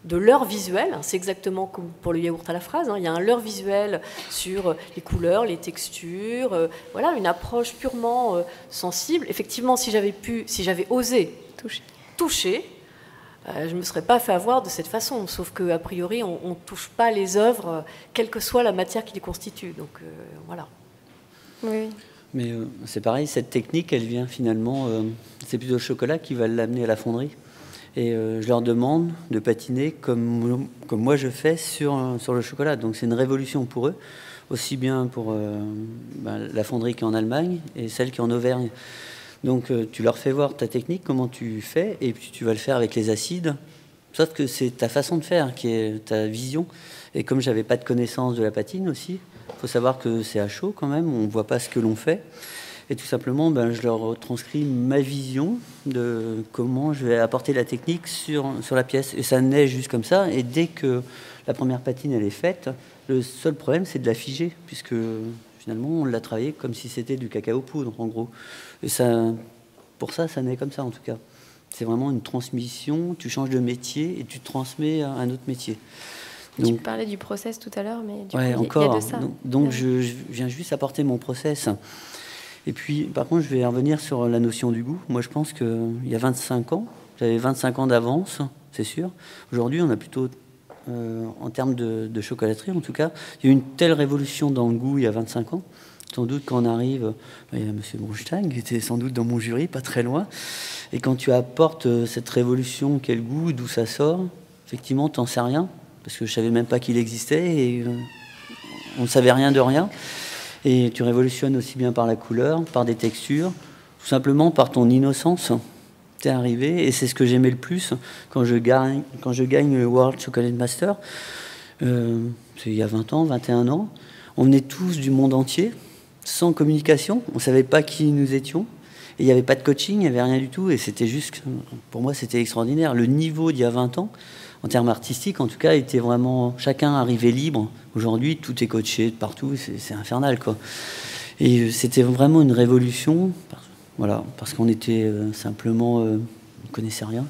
de leurre visuelle, c'est exactement comme pour le yaourt à la phrase, hein. Il y a un leurre visuel sur les couleurs, les textures, euh, voilà une approche purement euh, sensible. Effectivement si j'avais pu, si j'avais osé toucher, toucher Euh, je ne me serais pas fait avoir de cette façon, sauf qu'a priori, on ne touche pas les œuvres, euh, quelle que soit la matière qui les constitue. Donc, euh, voilà. Oui. Mais euh, c'est pareil, cette technique, elle vient finalement... Euh, c'est plutôt le chocolat qui va l'amener à la fonderie. Et euh, je leur demande de patiner comme, comme moi je fais sur, sur le chocolat. Donc c'est une révolution pour eux, aussi bien pour euh, ben, la fonderie qui est en Allemagne et celle qui est en Auvergne. Donc tu leur fais voir ta technique, comment tu fais, et puis tu vas le faire avec les acides. Sauf que c'est ta façon de faire, qui est ta vision. Et comme je n'avais pas de connaissance de la patine aussi, il faut savoir que c'est à chaud quand même, on ne voit pas ce que l'on fait. Et tout simplement, ben, je leur transcris ma vision de comment je vais apporter la technique sur, sur la pièce. Et ça naît juste comme ça. Et dès que la première patine elle est faite, le seul problème, c'est de la figer, puisque... Finalement, on l'a travaillé comme si c'était du cacao poudre, en gros. Et ça, pour ça, ça naît comme ça, en tout cas. C'est vraiment une transmission, tu changes de métier et tu transmets à un autre métier. Donc, tu parlais du process tout à l'heure, mais du ouais, coup, encore, il y a de ça. Donc, donc ouais. je, je viens juste apporter mon process. Et puis, par contre, je vais revenir sur la notion du goût. Moi, je pense qu'il y a vingt-cinq ans, j'avais vingt-cinq ans d'avance, c'est sûr. Aujourd'hui, on a plutôt... Euh, en termes de, de chocolaterie, en tout cas. Il y a eu une telle révolution dans le goût il y a vingt-cinq ans. Sans doute, quand on arrive, il y a M. Bruchtagne, qui était sans doute dans mon jury, pas très loin. Et quand tu apportes cette révolution, quel goût, d'où ça sort, effectivement, tu n'en sais rien. Parce que je ne savais même pas qu'il existait et euh, on ne savait rien de rien. Et tu révolutionnes aussi bien par la couleur, par des textures, tout simplement par ton innocence. Arrivé et c'est ce que j'aimais le plus quand je gagne, quand je gagne le World Chocolate Master. Euh, c'est il y a vingt ans, vingt et un ans. On venait tous du monde entier, sans communication. On ne savait pas qui nous étions. Et il n'y avait pas de coaching, il n'y avait rien du tout. Et c'était juste, pour moi, c'était extraordinaire. Le niveau d'il y a vingt ans, en termes artistiques, en tout cas, était vraiment... Chacun arrivait libre. Aujourd'hui, tout est coaché de partout. C'est infernal, quoi. Et c'était vraiment une révolution... Voilà, parce qu'on était euh, simplement... Euh, on ne connaissait rien.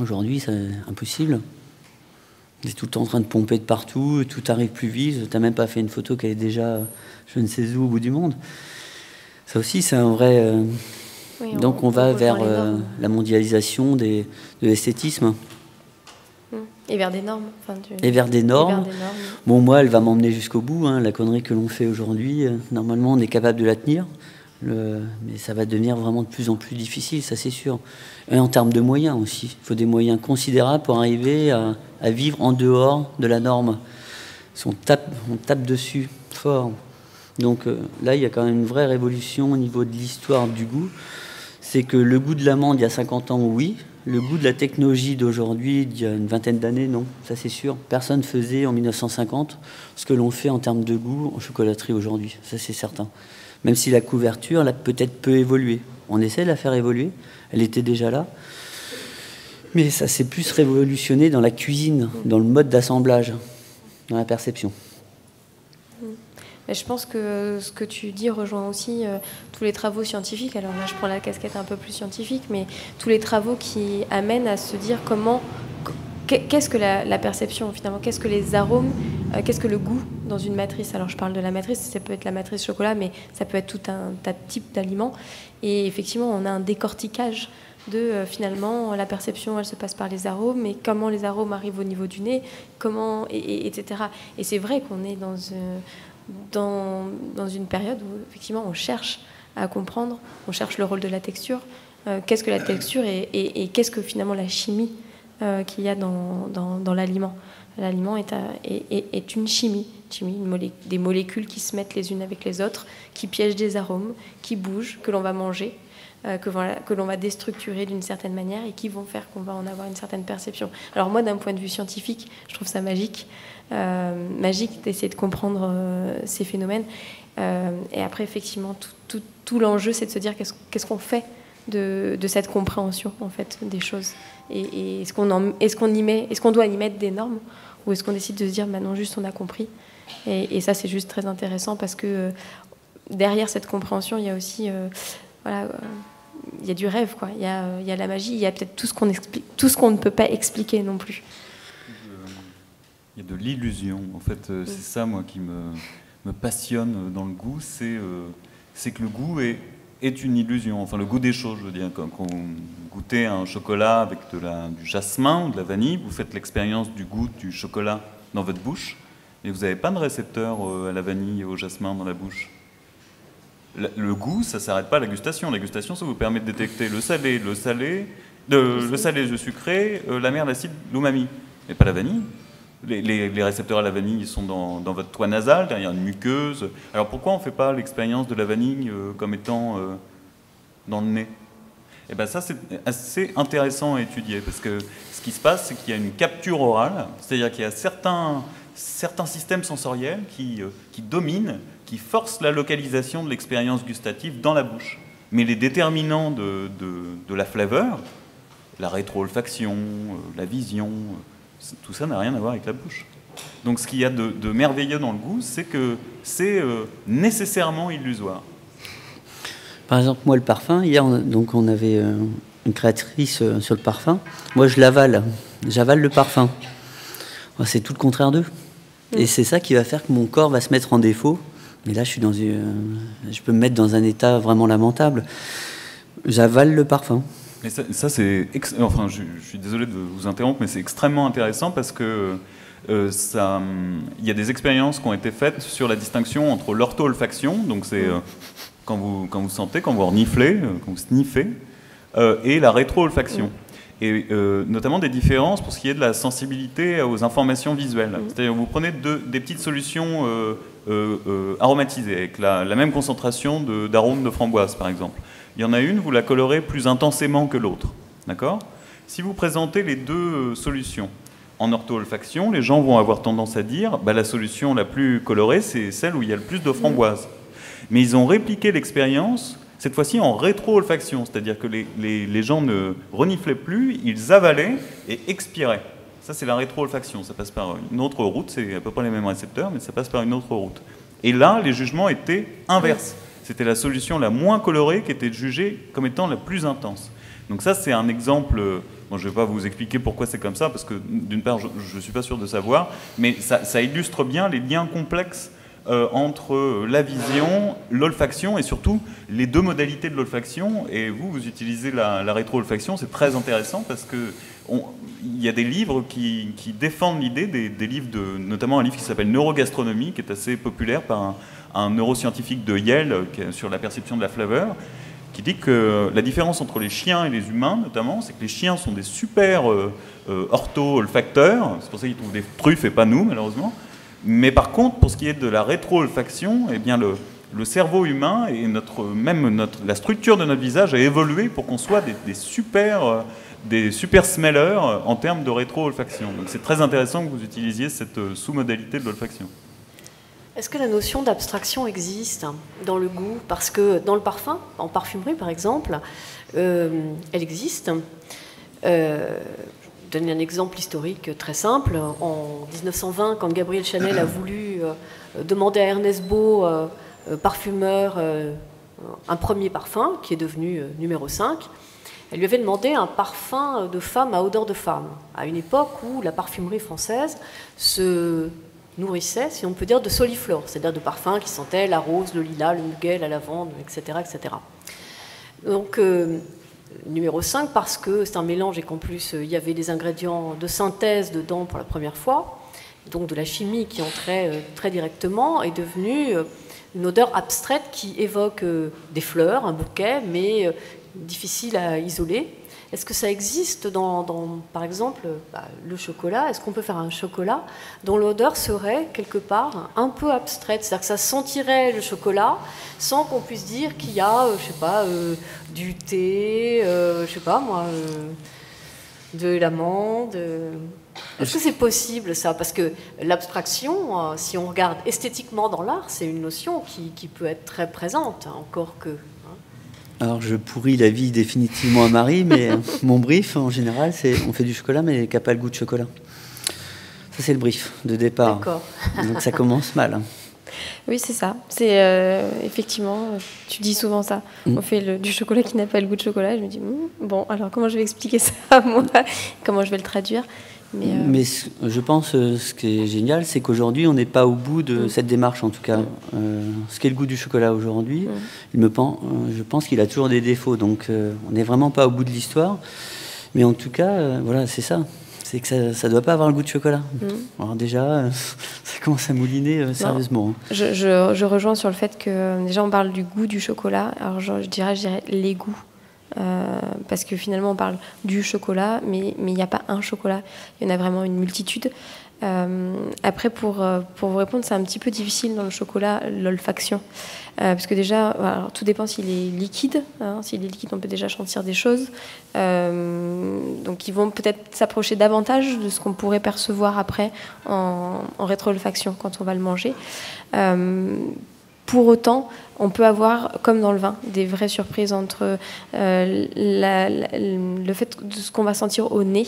Aujourd'hui, c'est impossible. On est tout le temps en train de pomper de partout, tout arrive plus vite, tu n'as même pas fait une photo qui est déjà je ne sais où au bout du monde. Ça aussi, c'est un vrai... Euh... Oui, on, Donc on, on va vers euh, la mondialisation des, de l'esthétisme. Et vers des normes. Enfin, tu... Et vers des normes. Et vers des normes. Bon, moi, elle va m'emmener jusqu'au bout, hein, la connerie que l'on fait aujourd'hui. Euh, normalement, on est capable de la tenir. Le... Mais ça va devenir vraiment de plus en plus difficile, ça c'est sûr. Et en termes de moyens aussi, il faut des moyens considérables pour arriver à, à vivre en dehors de la norme. Si on tape, on tape dessus fort. Donc euh, là, il y a quand même une vraie révolution au niveau de l'histoire du goût. C'est que le goût de l'amande il y a cinquante ans, oui. Le goût de la technologie d'aujourd'hui, il y a une vingtaine d'années, non. Ça c'est sûr. Personne ne faisait en mille neuf cent cinquante ce que l'on fait en termes de goût en chocolaterie aujourd'hui. Ça c'est certain. Même si la couverture, là, peut-être peut évoluer. On essaie de la faire évoluer. Elle était déjà là. Mais ça s'est plus révolutionné dans la cuisine, dans le mode d'assemblage, dans la perception. Mais je pense que ce que tu dis rejoint aussi euh, tous les travaux scientifiques. Alors là, je prends la casquette un peu plus scientifique, mais tous les travaux qui amènent à se dire comment... Qu'est-ce que la, la perception, finalement? Qu'est-ce que les arômes? euh, Qu'est-ce que le goût dans dans une matrice. Alors je parle de la matrice, ça peut être la matrice chocolat, mais ça peut être tout un tas de types d'aliments. Et effectivement, on a un décortiquage de euh, finalement la perception, elle se passe par les arômes, mais comment les arômes arrivent au niveau du nez, comment, et, et, etc. Et c'est vrai qu'on est dans, euh, dans, dans une période où effectivement on cherche à comprendre, on cherche le rôle de la texture, euh, qu'est-ce que la texture et, et, et qu'est-ce que finalement la chimie euh, qu'il y a dans, dans, dans l'aliment. L'aliment est, est, est une chimie, chimie une molé des molécules qui se mettent les unes avec les autres, qui piègent des arômes, qui bougent, que l'on va manger, euh, que, voilà, que l'on va déstructurer d'une certaine manière et qui vont faire qu'on va en avoir une certaine perception. Alors moi, d'un point de vue scientifique, je trouve ça magique, euh, magique d'essayer de comprendre euh, ces phénomènes. Euh, et après, effectivement, tout, tout, tout l'enjeu, c'est de se dire qu'est-ce qu'on fait de, de cette compréhension en fait, des choses. Et, et est-ce qu'on est-ce qu'on y met, est-ce qu'on doit y mettre des normes, ou est-ce qu'on décide de se dire maintenant juste on a compris, et, et ça c'est juste très intéressant parce que euh, derrière cette compréhension il y a aussi euh, voilà euh, il y a du rêve quoi, il y a il y a la magie, il y a peut-être tout ce qu'on explique, tout ce qu'on ne peut pas expliquer non plus. Il y a de l'illusion en fait, c'est oui. ça moi qui me, me passionne dans le goût, c'est euh, c'est que le goût est est une illusion, enfin le goût des choses, je veux dire, quand vous goûtez un chocolat avec de la, du jasmin ou de la vanille, vous faites l'expérience du goût du chocolat dans votre bouche, mais vous n'avez pas de récepteur à la vanille et au jasmin dans la bouche. Le, le goût, ça ne s'arrête pas à la gustation, la gustation ça vous permet de détecter le salé, le salé, de, le salé, le sucré, la mer, l'acide, l'umami, mais pas la vanille. Les, les, les récepteurs à la vanille ils sont dans, dans votre toit nasal, derrière une muqueuse. Alors pourquoi on ne fait pas l'expérience de la vanille euh, comme étant euh, dans le nez? Et bien ça c'est assez intéressant à étudier parce que ce qui se passe c'est qu'il y a une capture orale, c'est-à-dire qu'il y a certains, certains systèmes sensoriels qui, euh, qui dominent, qui forcent la localisation de l'expérience gustative dans la bouche. Mais les déterminants de, de, de la flaveur, la rétro-olfaction, euh, la vision... Euh, tout ça n'a rien à voir avec la bouche. Donc ce qu'il y a de, de merveilleux dans le goût, c'est que c'est euh, nécessairement illusoire. Par exemple, moi, le parfum, hier, on, donc, on avait euh, une créatrice euh, sur le parfum. Moi, je l'avale. J'avale le parfum. C'est tout le contraire d'eux. Mmh. Et c'est ça qui va faire que mon corps va se mettre en défaut. Mais là, je, suis dans une, euh, je peux me mettre dans un état vraiment lamentable. J'avale le parfum. Mais ça, ça c'est, enfin, je, je suis désolé de vous interrompre, mais c'est extrêmement intéressant parce que euh, ça, il y a des expériences qui ont été faites sur la distinction entre l'ortho-olfaction, donc c'est euh, quand vous quand vous sentez, quand vous reniflez, quand vous sniffez, euh, et la rétro-olfaction, et euh, notamment des différences pour ce qui est de la sensibilité aux informations visuelles. C'est-à-dire vous prenez de, des petites solutions euh, euh, euh, aromatisées avec la, la même concentration d'arômes de, de framboise, par exemple. Il y en a une, vous la colorez plus intensément que l'autre, d'accord? Si vous présentez les deux solutions en ortho-olfaction, les gens vont avoir tendance à dire bah, la solution la plus colorée, c'est celle où il y a le plus de framboises. Mais ils ont répliqué l'expérience, cette fois-ci en rétro-olfaction, c'est-à-dire que les, les, les gens ne reniflaient plus, ils avalaient et expiraient. Ça, c'est la rétro-olfaction, ça passe par une autre route, c'est à peu près les mêmes récepteurs, mais ça passe par une autre route. Et là, les jugements étaient inverses. C'était la solution la moins colorée qui était jugée comme étant la plus intense. Donc ça, c'est un exemple... Bon, je ne vais pas vous expliquer pourquoi c'est comme ça, parce que d'une part, je ne suis pas sûr de savoir, mais ça, ça illustre bien les liens complexes euh, entre la vision, l'olfaction, et surtout les deux modalités de l'olfaction. Et vous, vous utilisez la, la rétro-olfaction, c'est très intéressant, parce que il y a des livres qui, qui défendent l'idée, des, des livres de, notamment un livre qui s'appelle « Neurogastronomie », qui est assez populaire par un... un neuroscientifique de Yale sur la perception de la flaveur, qui dit que la différence entre les chiens et les humains, notamment, c'est que les chiens sont des super euh, ortho-olfacteurs, c'est pour ça qu'ils trouvent des truffes et pas nous, malheureusement. Mais par contre, pour ce qui est de la rétro-olfaction, eh bien le, le cerveau humain et notre, même notre, la structure de notre visage a évolué pour qu'on soit des, des super... Euh, des super smellers en termes de rétro-olfaction. Donc c'est très intéressant que vous utilisiez cette sous-modalité de l'olfaction. Est-ce que la notion d'abstraction existe dans le goût? Parce que dans le parfum, en parfumerie par exemple, euh, elle existe. Euh, je donne un exemple historique très simple. En mille neuf cent vingt, quand Gabriel Chanel a voulu euh, demander à Ernest Beau, euh, parfumeur, euh, un premier parfum, qui est devenu euh, numéro cinq, elle lui avait demandé un parfum de femme à odeur de femme, à une époque où la parfumerie française se... nourrissait, si on peut dire, de soliflore, c'est-à-dire de parfums qui sentaient la rose, le lilas, le muguet, la lavande, et cetera et cetera. Donc, euh, numéro cinq, parce que c'est un mélange et qu'en plus, il y avait des ingrédients de synthèse dedans pour la première fois, donc de la chimie qui entrait euh, très directement, est devenue euh, une odeur abstraite qui évoque euh, des fleurs, un bouquet, mais euh, difficile à isoler. Est-ce que ça existe dans, dans par exemple, bah, le chocolat? Est-ce qu'on peut faire un chocolat dont l'odeur serait, quelque part, un peu abstraite? C'est-à-dire que ça sentirait le chocolat sans qu'on puisse dire qu'il y a, euh, je sais pas, euh, du thé, euh, je sais pas moi, euh, de l'amande. Est-ce que c'est possible, ça? Parce que l'abstraction, euh, si on regarde esthétiquement dans l'art, c'est une notion qui, qui peut être très présente, hein, encore que... Alors, je pourris la vie définitivement à Marie, mais mon brief, en général, c'est on fait du chocolat, mais qui n'a pas le goût de chocolat. Ça, c'est le brief de départ. D'accord. Donc, ça commence mal. Oui, c'est ça. C'est euh, effectivement, tu dis souvent ça. Mmh. On fait le, du chocolat qui n'a pas le goût de chocolat. Je me dis, mmm, bon, alors comment je vais expliquer ça à moi? Comment je vais le traduire? Mais, euh... mais ce, je pense que ce qui est génial, c'est qu'aujourd'hui, on n'est pas au bout de mmh. cette démarche, en tout cas. Mmh. Euh, ce qu'est le goût du chocolat aujourd'hui, mmh. il me pen, euh, je pense qu'il a toujours des défauts. Donc, euh, on n'est vraiment pas au bout de l'histoire. Mais en tout cas, euh, voilà, c'est ça. C'est que ça ne doit pas avoir le goût de chocolat. Mmh. Alors déjà, euh, ça commence à mouliner euh, sérieusement. Je, je, je rejoins sur le fait que déjà on parle du goût du chocolat. Alors je, je, dirais, je dirais les goûts. Euh, parce que finalement on parle du chocolat, mais il n'y a pas un chocolat. Il y en a vraiment une multitude. Euh, après, pour, pour vous répondre, c'est un petit peu difficile dans le chocolat, l'olfaction. Euh, parce que déjà, alors, tout dépend s'il est liquide. Hein, s'il est liquide, on peut déjà sentir des choses. Euh, donc, ils vont peut-être s'approcher davantage de ce qu'on pourrait percevoir après en, en rétro-olfaction quand on va le manger. Euh, Pour autant, on peut avoir, comme dans le vin, des vraies surprises entre euh, la, la, le fait de ce qu'on va sentir au nez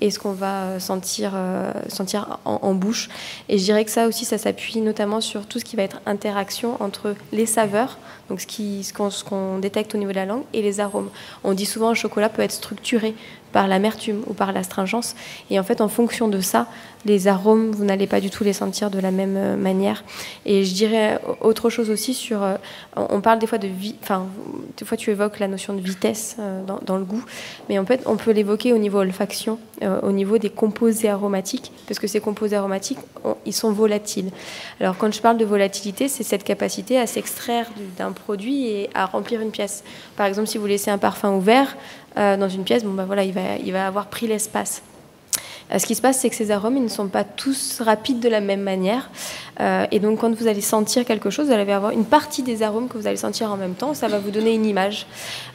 et ce qu'on va sentir, euh, sentir en, en bouche. Et je dirais que ça aussi, ça s'appuie notamment sur tout ce qui va être interaction entre les saveurs, donc ce qui, ce qu'on, ce qu'on détecte au niveau de la langue, et les arômes. On dit souvent que le chocolat peut être structuré par l'amertume ou par l'astringence. Et en fait, en fonction de ça, les arômes, vous n'allez pas du tout les sentir de la même manière. Et je dirais autre chose aussi sur... On parle des fois de... Vi, enfin, des fois, tu évoques la notion de vitesse dans, dans le goût. Mais en fait, on peut l'évoquer au niveau olfaction, euh, au niveau des composés aromatiques, parce que ces composés aromatiques, on, ils sont volatiles. Alors, quand je parle de volatilité, c'est cette capacité à s'extraire d'un produit et à remplir une pièce. Par exemple, si vous laissez un parfum ouvert, Euh, dans une pièce, bon, ben voilà, il, va, il va avoir pris l'espace. Euh, ce qui se passe, c'est que ces arômes, ils ne sont pas tous rapides de la même manière. Euh, et donc, quand vous allez sentir quelque chose, vous allez avoir une partie des arômes que vous allez sentir en même temps. Ça va vous donner une image.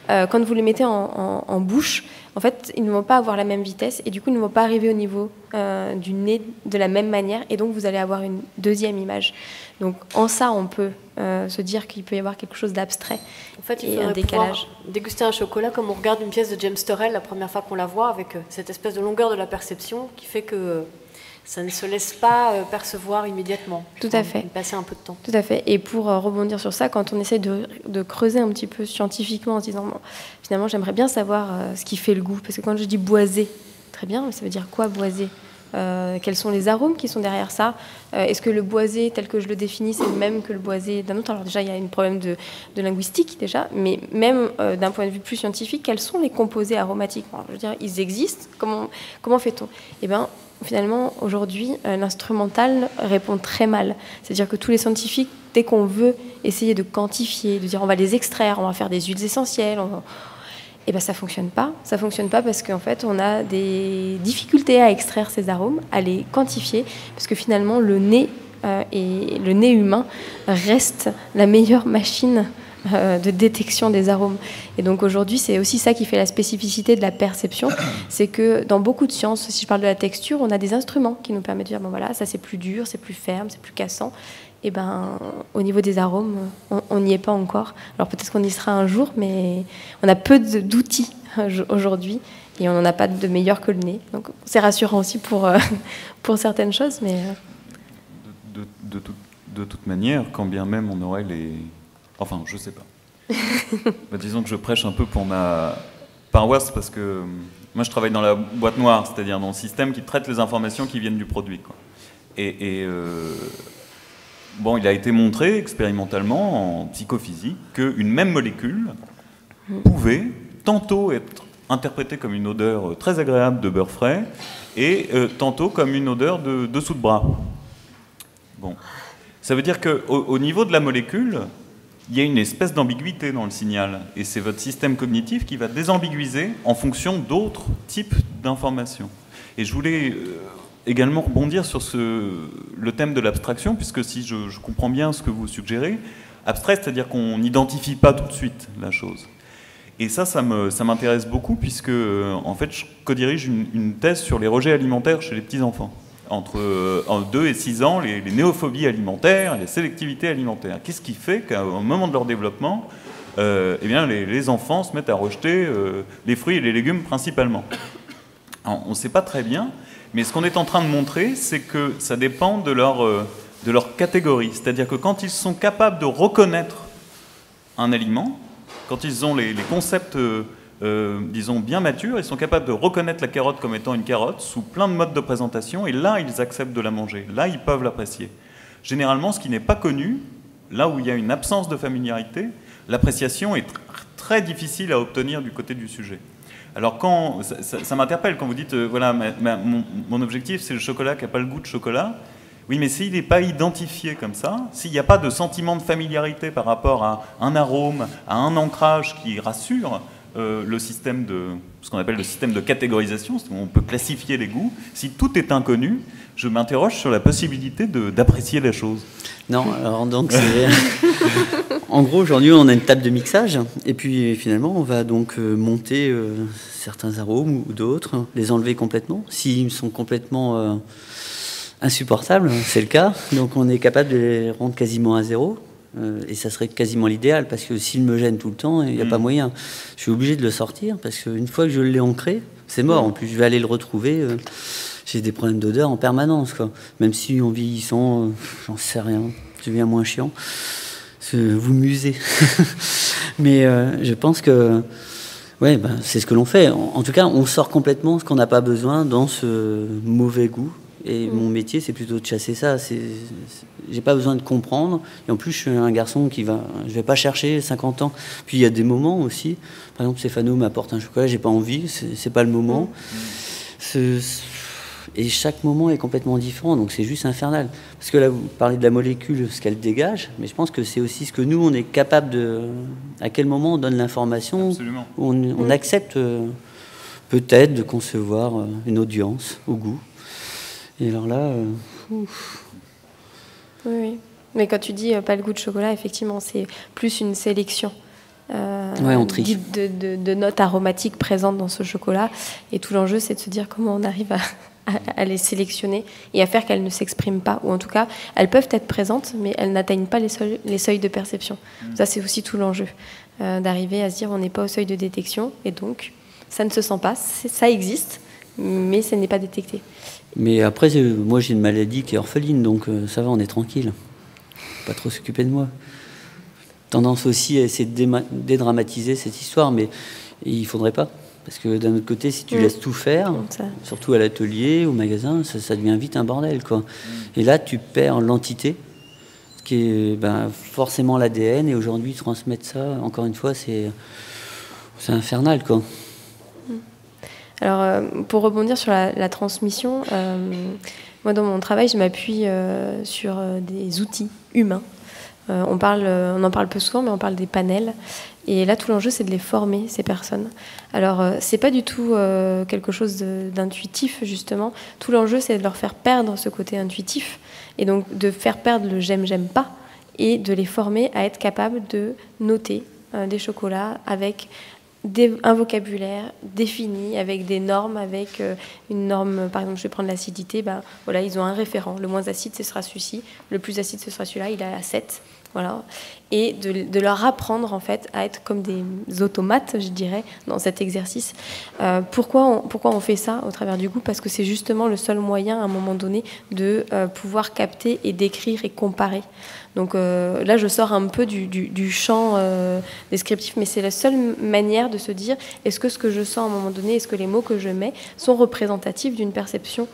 Euh, quand vous les mettez en, en, en bouche, en fait, ils ne vont pas avoir la même vitesse. Et du coup, ils ne vont pas arriver au niveau euh, du nez de la même manière. Et donc, vous allez avoir une deuxième image. Donc, en ça, on peut euh, se dire qu'il peut y avoir quelque chose d'abstrait. En fait, il faudrait pouvoir déguster un chocolat comme on regarde une pièce de James Turrell la première fois qu'on la voit, avec cette espèce de longueur de la perception qui fait que ça ne se laisse pas percevoir immédiatement. Tout à fait. Passer un peu de temps. Tout à fait. Et pour rebondir sur ça, quand on essaie de, de creuser un petit peu scientifiquement en se disant, bon, finalement, j'aimerais bien savoir ce qui fait le goût. Parce que quand je dis boisé, très bien, mais ça veut dire quoi, boisé? Euh, quels sont les arômes qui sont derrière ça? euh, Est-ce que le boisé tel que je le définis, c'est le même que le boisé d'un autre? Alors déjà, il y a un problème de, de linguistique déjà, mais même euh, d'un point de vue plus scientifique, quels sont les composés aromatiques? Alors, je veux dire, ils existent. Comment, comment fait-on? Eh bien, finalement, aujourd'hui, euh, l'instrumental répond très mal. C'est-à-dire que tous les scientifiques, dès qu'on veut essayer de quantifier, de dire on va les extraire, on va faire des huiles essentielles, on va... Eh bien, ça fonctionne pas. Ça fonctionne pas parce qu'en fait, on a des difficultés à extraire ces arômes, à les quantifier, parce que finalement, le nez euh, et le nez humain reste la meilleure machine euh, de détection des arômes. Et donc aujourd'hui, c'est aussi ça qui fait la spécificité de la perception, c'est que dans beaucoup de sciences, si je parle de la texture, on a des instruments qui nous permettent de dire bon voilà, ça c'est plus dur, c'est plus ferme, c'est plus cassant. Eh ben, au niveau des arômes, on n'y est pas encore. Alors peut-être qu'on y sera un jour, mais on a peu d'outils aujourd'hui et on n'en a pas de meilleur que le nez. Donc c'est rassurant aussi pour, euh, pour certaines choses. Mais... De, de, de, tout, de toute manière, quand bien même on aurait les... Enfin, je sais pas. Bah, disons que je prêche un peu pour ma paroisse parce que moi je travaille dans la boîte noire, c'est-à-dire dans le système qui traite les informations qui viennent du produit, quoi. Et, et euh, bon, il a été montré expérimentalement en psychophysique qu'une même molécule pouvait tantôt être interprétée comme une odeur très agréable de beurre frais et euh, tantôt comme une odeur de dessous de bras. Bon. Ça veut dire qu'au au niveau de la molécule, il y a une espèce d'ambiguïté dans le signal. Et c'est votre système cognitif qui va désambiguiser en fonction d'autres types d'informations. Et je voulais euh, également rebondir sur ce, le thème de l'abstraction, puisque si je, je comprends bien ce que vous suggérez, abstrait, c'est-à-dire qu'on n'identifie pas tout de suite la chose. Et ça, ça m'intéresse beaucoup, puisque en fait, je co-dirige une, une thèse sur les rejets alimentaires chez les petits-enfants. Entre deux et six ans, les, les néophobies alimentaires, les sélectivités alimentaires. Qu'est-ce qui fait qu'au moment de leur développement, euh, eh bien, les, les enfants se mettent à rejeter euh, les fruits et les légumes principalement? Alors, on ne sait pas très bien, mais ce qu'on est en train de montrer, c'est que ça dépend de leur, euh, de leur catégorie. C'est-à-dire que quand ils sont capables de reconnaître un aliment, quand ils ont les, les concepts... Euh, Euh, disons bien matures, ils sont capables de reconnaître la carotte comme étant une carotte sous plein de modes de présentation, et là ils acceptent de la manger, là ils peuvent l'apprécier. Généralement, ce qui n'est pas connu, là où il y a une absence de familiarité, l'appréciation est tr très difficile à obtenir du côté du sujet. Alors quand, ça, ça, ça m'interpelle quand vous dites euh, voilà, ma, ma, mon, mon objectif c'est le chocolat qui n'a pas le goût de chocolat. Oui, mais s'il n'est pas identifié comme ça, s'il n'y a pas de sentiment de familiarité par rapport à un arôme, à un ancrage qui rassure, Euh, le système de, ce qu'on appelle le système de catégorisation, on peut classifier les goûts. Si tout est inconnu, je m'interroge sur la possibilité d'apprécier les choses. Non, alors donc en gros aujourd'hui on a une table de mixage et puis finalement on va donc monter euh, certains arômes ou d'autres, les enlever complètement. S'ils sont complètement euh, insupportables, c'est le cas, donc on est capable de les rendre quasiment à zéro. Euh, et ça serait quasiment l'idéal, parce que s'il me gêne tout le temps, il n'y a mmh. pas moyen. Je suis obligé de le sortir, parce qu'une fois que je l'ai ancré, c'est mort. En plus, je vais aller le retrouver. Euh, j'ai des problèmes d'odeur en permanence, quoi. Même si en vieillissant, euh, j'en sais rien, je deviens moins chiant. Vous musez. Mais euh, je pense que ouais, bah, c'est ce que l'on fait. En, en tout cas, on sort complètement ce qu'on n'a pas besoin dans ce mauvais goût. Et mon métier, c'est plutôt de chasser ça. J'ai pas besoin de comprendre. Et en plus, je suis un garçon qui va... Je vais pas chercher cinquante ans. Puis il y a des moments aussi. Par exemple, Stéphano m'apporte un chocolat, j'ai pas envie. C'est pas le moment. Mmh. Et chaque moment est complètement différent. Donc c'est juste infernal. Parce que là, vous parlez de la molécule, ce qu'elle dégage. Mais je pense que c'est aussi ce que nous, on est capable de... À quel moment on donne l'information. Absolument. On, on mmh. accepte euh, peut-être de concevoir euh, une audience au goût. Et alors là... Euh... Ouf. Oui, oui. Mais quand tu dis euh, pas le goût de chocolat, effectivement, c'est plus une sélection euh, ouais, on trie. De, de, de notes aromatiques présentes dans ce chocolat. Et tout l'enjeu, c'est de se dire comment on arrive à, à, à les sélectionner et à faire qu'elles ne s'expriment pas. Ou en tout cas, elles peuvent être présentes, mais elles n'atteignent pas les seuils, les seuils de perception. Mmh. Ça, c'est aussi tout l'enjeu, euh, d'arriver à se dire on n'est pas au seuil de détection, et donc ça ne se sent pas, ça existe, mais ça n'est pas détecté. Mais après, moi j'ai une maladie qui est orpheline, donc euh, ça va, on est tranquille. Faut pas trop s'occuper de moi. Tendance aussi à essayer de dédramatiser cette histoire, mais il faudrait pas. Parce que d'un autre côté, si tu mmh. laisses tout faire, ça... surtout à l'atelier, au magasin, ça, ça devient vite un bordel, quoi. Mmh. Et là, tu perds l'entité, qui est ben, forcément l'A D N, et aujourd'hui, transmettre ça, encore une fois, c'est infernal, quoi. Alors, euh, pour rebondir sur la, la transmission, euh, moi, dans mon travail, je m'appuie euh, sur euh, des outils humains. Euh, on, parle, euh, on en parle peu souvent, mais on parle des panels. Et là, tout l'enjeu, c'est de les former, ces personnes. Alors, euh, c'est pas du tout euh, quelque chose d'intuitif, justement. Tout l'enjeu, c'est de leur faire perdre ce côté intuitif. Et donc, de faire perdre le « j'aime, j'aime pas » et de les former à être capables de noter euh, des chocolats avec... Des, un vocabulaire défini avec des normes, avec euh, une norme, par exemple je vais prendre l'acidité, ben, voilà, ils ont un référent, le moins acide ce sera celui-ci, le plus acide ce sera celui-là, il est à sept, voilà. Et de, de leur apprendre en fait à être comme des automates, je dirais, dans cet exercice. Euh, pourquoi, on, pourquoi on fait ça au travers du goût? Parce que c'est justement le seul moyen à un moment donné de euh, pouvoir capter et décrire et comparer. Donc euh, là, je sors un peu du, du, du champ euh, descriptif, mais c'est la seule manière de se dire, est-ce que ce que je sens à un moment donné, est-ce que les mots que je mets sont représentatifs d'une perception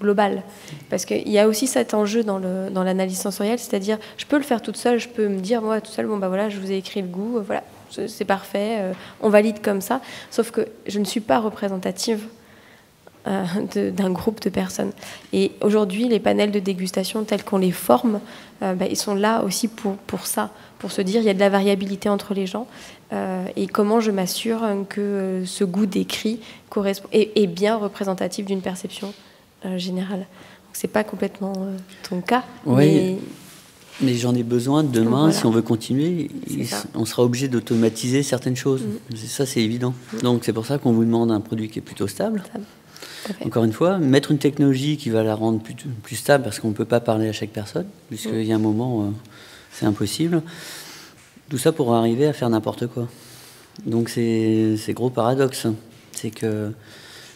globale. Parce qu'il y a aussi cet enjeu dans le, dans l'analyse sensorielle, c'est-à-dire je peux le faire toute seule, je peux me dire moi toute seule, bon bah voilà, je vous ai écrit le goût, voilà, c'est parfait, euh, on valide comme ça, sauf que je ne suis pas représentative euh, d'un groupe de personnes. Et aujourd'hui, les panels de dégustation tels qu'on les forme, euh, bah, ils sont là aussi pour, pour ça, pour se dire il y a de la variabilité entre les gens, euh, et comment je m'assure que euh, ce goût décrit correspond, est, est bien représentatif d'une perception euh, générale. C'est pas complètement euh, ton cas. Oui, mais, mais j'en ai besoin demain. Voilà. Si on veut continuer, il, on sera obligé d'automatiser certaines choses. Mmh. Ça, c'est évident. Mmh. Donc, c'est pour ça qu'on vous demande un produit qui est plutôt stable. stable. Okay. Encore une fois, mettre une technologie qui va la rendre plus, plus stable, parce qu'on ne peut pas parler à chaque personne, puisqu'il mmh. y a un moment, euh, c'est impossible. Tout ça pour arriver à faire n'importe quoi. Donc, c'est c'est gros paradoxe. C'est qu'il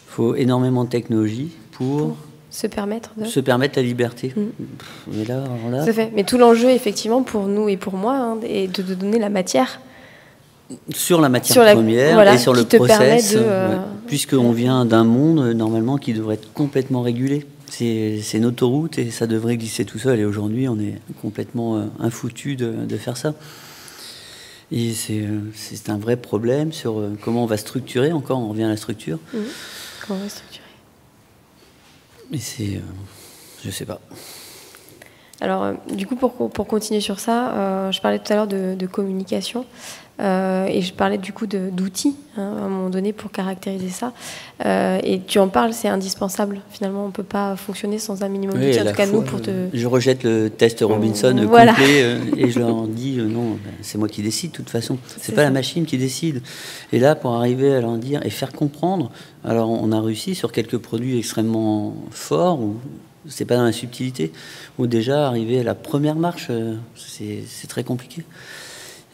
faut énormément de technologie pour... Mmh. Se permettre de... Se permettre la liberté. Mmh. Mais là, là... Ça fait. Mais tout l'enjeu, effectivement, pour nous et pour moi, hein, est de, de donner la matière. Sur la matière sur la... première voilà, et sur le process. Euh... Ouais. Puisqu'on vient d'un monde, normalement, qui devrait être complètement régulé. C'est une autoroute et ça devrait glisser tout seul. Et aujourd'hui, on est complètement euh, infoutu de, de faire ça. Et c'est un vrai problème sur euh, comment on va structurer. Encore, on revient à la structure. Mmh. Comment on va structurer. Mais c'est... Euh, je sais pas. Alors, euh, du coup, pour, pour continuer sur ça, euh, je parlais tout à l'heure de, de communication euh, et je parlais du coup d'outils, hein, à un moment donné, pour caractériser ça. Euh, et tu en parles, c'est indispensable. Finalement, on ne peut pas fonctionner sans un minimum oui, d'outils, en tout cas, fois, nous, pour te... Je rejette le test Robinson euh, voilà. complet euh, et je leur dis, euh, non, ben, c'est moi qui décide, de toute façon. C'est pas ça. La machine qui décide. Et là, pour arriver à leur dire et faire comprendre... Alors, on a réussi sur quelques produits extrêmement forts, c'est pas dans la subtilité, où déjà arriver à la première marche, c'est très compliqué.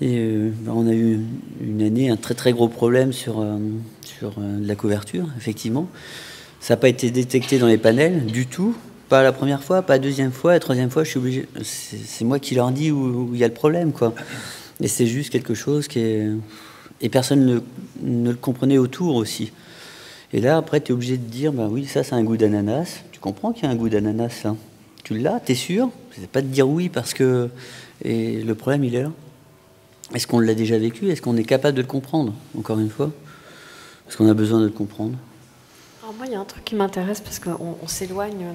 Et euh, on a eu une année un très très gros problème sur, euh, sur euh, de la couverture, effectivement. Ça n'a pas été détecté dans les panels du tout, pas la première fois, pas la deuxième fois, la troisième fois, je suis obligé. C'est moi qui leur dis où il y a le problème, quoi. Et c'est juste quelque chose qui est. Et personne ne, ne le comprenait autour aussi. Et là, après, tu es obligé de dire, ben oui, ça, c'est un goût d'ananas. Tu comprends qu'il y a un goût d'ananas, là. Tu l'as, tu es sûr. C'est pas de dire oui, parce que... Et le problème, il est là. Est-ce qu'on l'a déjà vécu? Est-ce qu'on est capable de le comprendre? Encore une fois, parce qu'on a besoin de le comprendre. Alors moi, il y a un truc qui m'intéresse, parce qu'on s'éloigne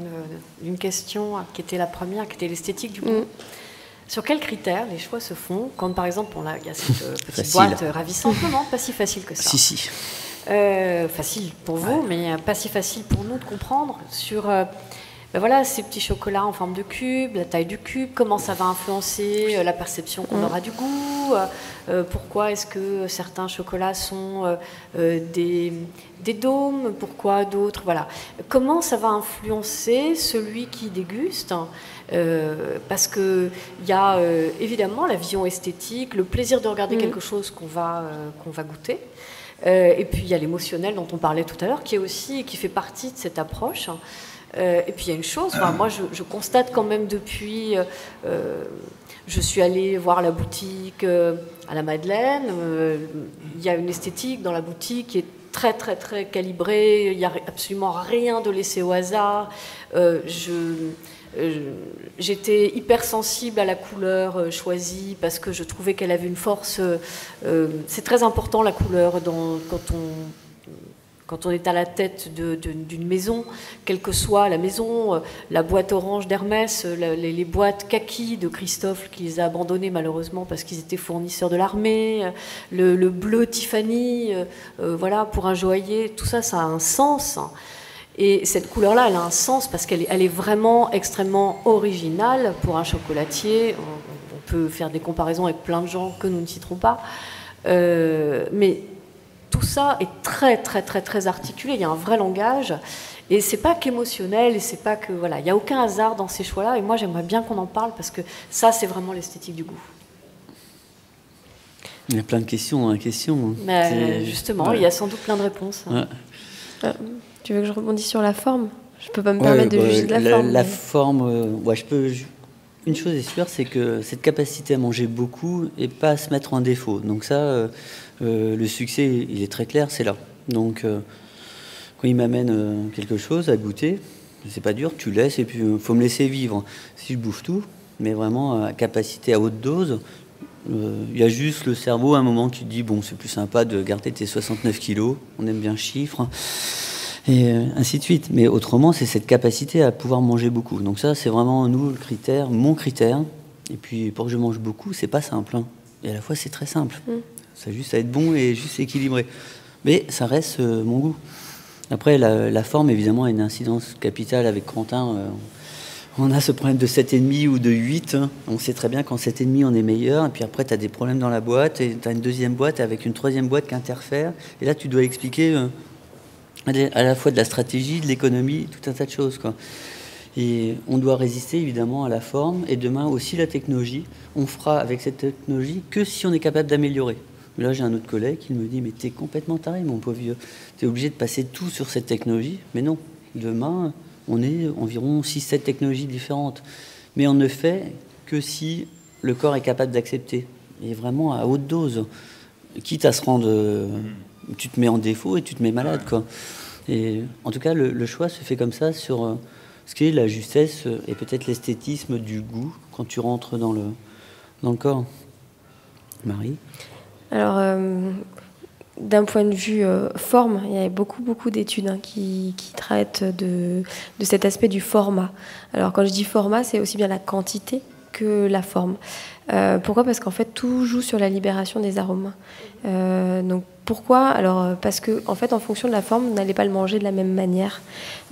d'une question qui était la première, qui était l'esthétique du goût. Mmh. Sur quels critères les choix se font? Quand, par exemple, on a, il y a cette petite boîte ravissante. Non, non, pas si facile que ça. Si, si. Euh, facile pour vous, ouais. mais pas si facile pour nous de comprendre sur euh, ben voilà, ces petits chocolats en forme de cube, la taille du cube, comment ça va influencer euh, la perception qu'on mmh. aura du goût, euh, pourquoi est-ce que certains chocolats sont euh, des, des dômes, pourquoi d'autres, voilà. Comment ça va influencer celui qui déguste? Euh, parce qu'il y a euh, évidemment la vision esthétique, le plaisir de regarder mmh. quelque chose qu'on va, euh, qu'on va goûter. Euh, et puis il y a l'émotionnel dont on parlait tout à l'heure, qui est aussi, qui fait partie de cette approche. Euh, et puis il y a une chose, ben, moi je, je constate quand même depuis, euh, je suis allée voir la boutique euh, à la Madeleine. Euh, il y a une esthétique dans la boutique qui est très très très calibrée. Il n'y a absolument rien de laissé au hasard. Euh, je J'étais hypersensible à la couleur choisie parce que je trouvais qu'elle avait une force. Euh, c'est très important la couleur dans, quand, on, quand on est à la tête d'une maison, quelle que soit la maison, la boîte orange d'Hermès, les, les boîtes kaki de Christophe qui les a abandonnées malheureusement parce qu'ils étaient fournisseurs de l'armée, le, le bleu Tiffany, euh, voilà, pour un joaillier, tout ça, ça a un sens. Et cette couleur-là, elle a un sens parce qu'elle est, elle est vraiment extrêmement originale pour un chocolatier. On, on peut faire des comparaisons avec plein de gens que nous ne citerons pas. Euh, mais tout ça est très, très, très, très articulé. Il y a un vrai langage. Et c'est pas qu'émotionnel, et c'est pas que... Voilà, il n'y a aucun hasard dans ces choix-là. Et moi, j'aimerais bien qu'on en parle parce que ça, c'est vraiment l'esthétique du goût. Il y a plein de questions dans la question. Mais justement, voilà. Il y a sans doute plein de réponses. Ouais. Euh, Tu veux que je rebondisse sur la forme? Je peux pas me permettre ouais, de juger ouais, de la, la forme. La mais... forme, euh, ouais, je peux. Je... Une chose est sûre, c'est que cette capacité à manger beaucoup et pas à se mettre en défaut. Donc ça, euh, euh, le succès, il est très clair, c'est là. Donc euh, quand il m'amène euh, quelque chose à goûter, c'est pas dur, tu laisses et puis il faut me laisser vivre. Si je bouffe tout, mais vraiment à capacité à haute dose, il euh, y a juste le cerveau à un moment qui te dit bon, c'est plus sympa de garder tes soixante-neuf kilos, on aime bien le chiffre, et euh, ainsi de suite. Mais autrement, c'est cette capacité à pouvoir manger beaucoup. Donc ça, c'est vraiment nous le critère, mon critère. Et puis pour que je mange beaucoup, c'est pas simple. Hein. Et à la fois, c'est très simple. Mmh. Ça a juste à être bon et juste équilibré. Mais ça reste euh, mon goût. Après, la, la forme, évidemment, a une incidence capitale avec Quentin. Euh, on a ce problème de sept virgule cinq ou de huit. Hein. On sait très bien qu'en sept virgule cinq, on est meilleur. Et puis après, tu as des problèmes dans la boîte. Et tu as une deuxième boîte avec une troisième boîte qui interfère. Et là, tu dois expliquer euh, à la fois de la stratégie, de l'économie, tout un tas de choses, quoi. Et on doit résister, évidemment, à la forme. Et demain, aussi, la technologie. On fera avec cette technologie que si on est capable d'améliorer. Là, j'ai un autre collègue qui me dit « Mais t'es complètement taré, mon pauvre vieux. T'es obligé de passer tout sur cette technologie. » Mais non. Demain, on est environ six sept technologies différentes. Mais on ne fait que si le corps est capable d'accepter. Et vraiment à haute dose. Quitte à se rendre... Tu te mets en défaut et tu te mets malade, quoi. Et en tout cas, le, le choix se fait comme ça sur ce qui est la justesse et peut-être l'esthétisme du goût quand tu rentres dans le, dans le corps. Marie ? Alors, euh, d'un point de vue euh, forme, il y a beaucoup, beaucoup d'études hein, qui, qui traitent de, de cet aspect du format. Alors, quand je dis format, c'est aussi bien la quantité que la forme. Euh, pourquoi? Parce qu'en fait, tout joue sur la libération des arômes. Euh, donc, pourquoi? Alors, parce que, en fait, en fonction de la forme, vous n'allez pas le manger de la même manière.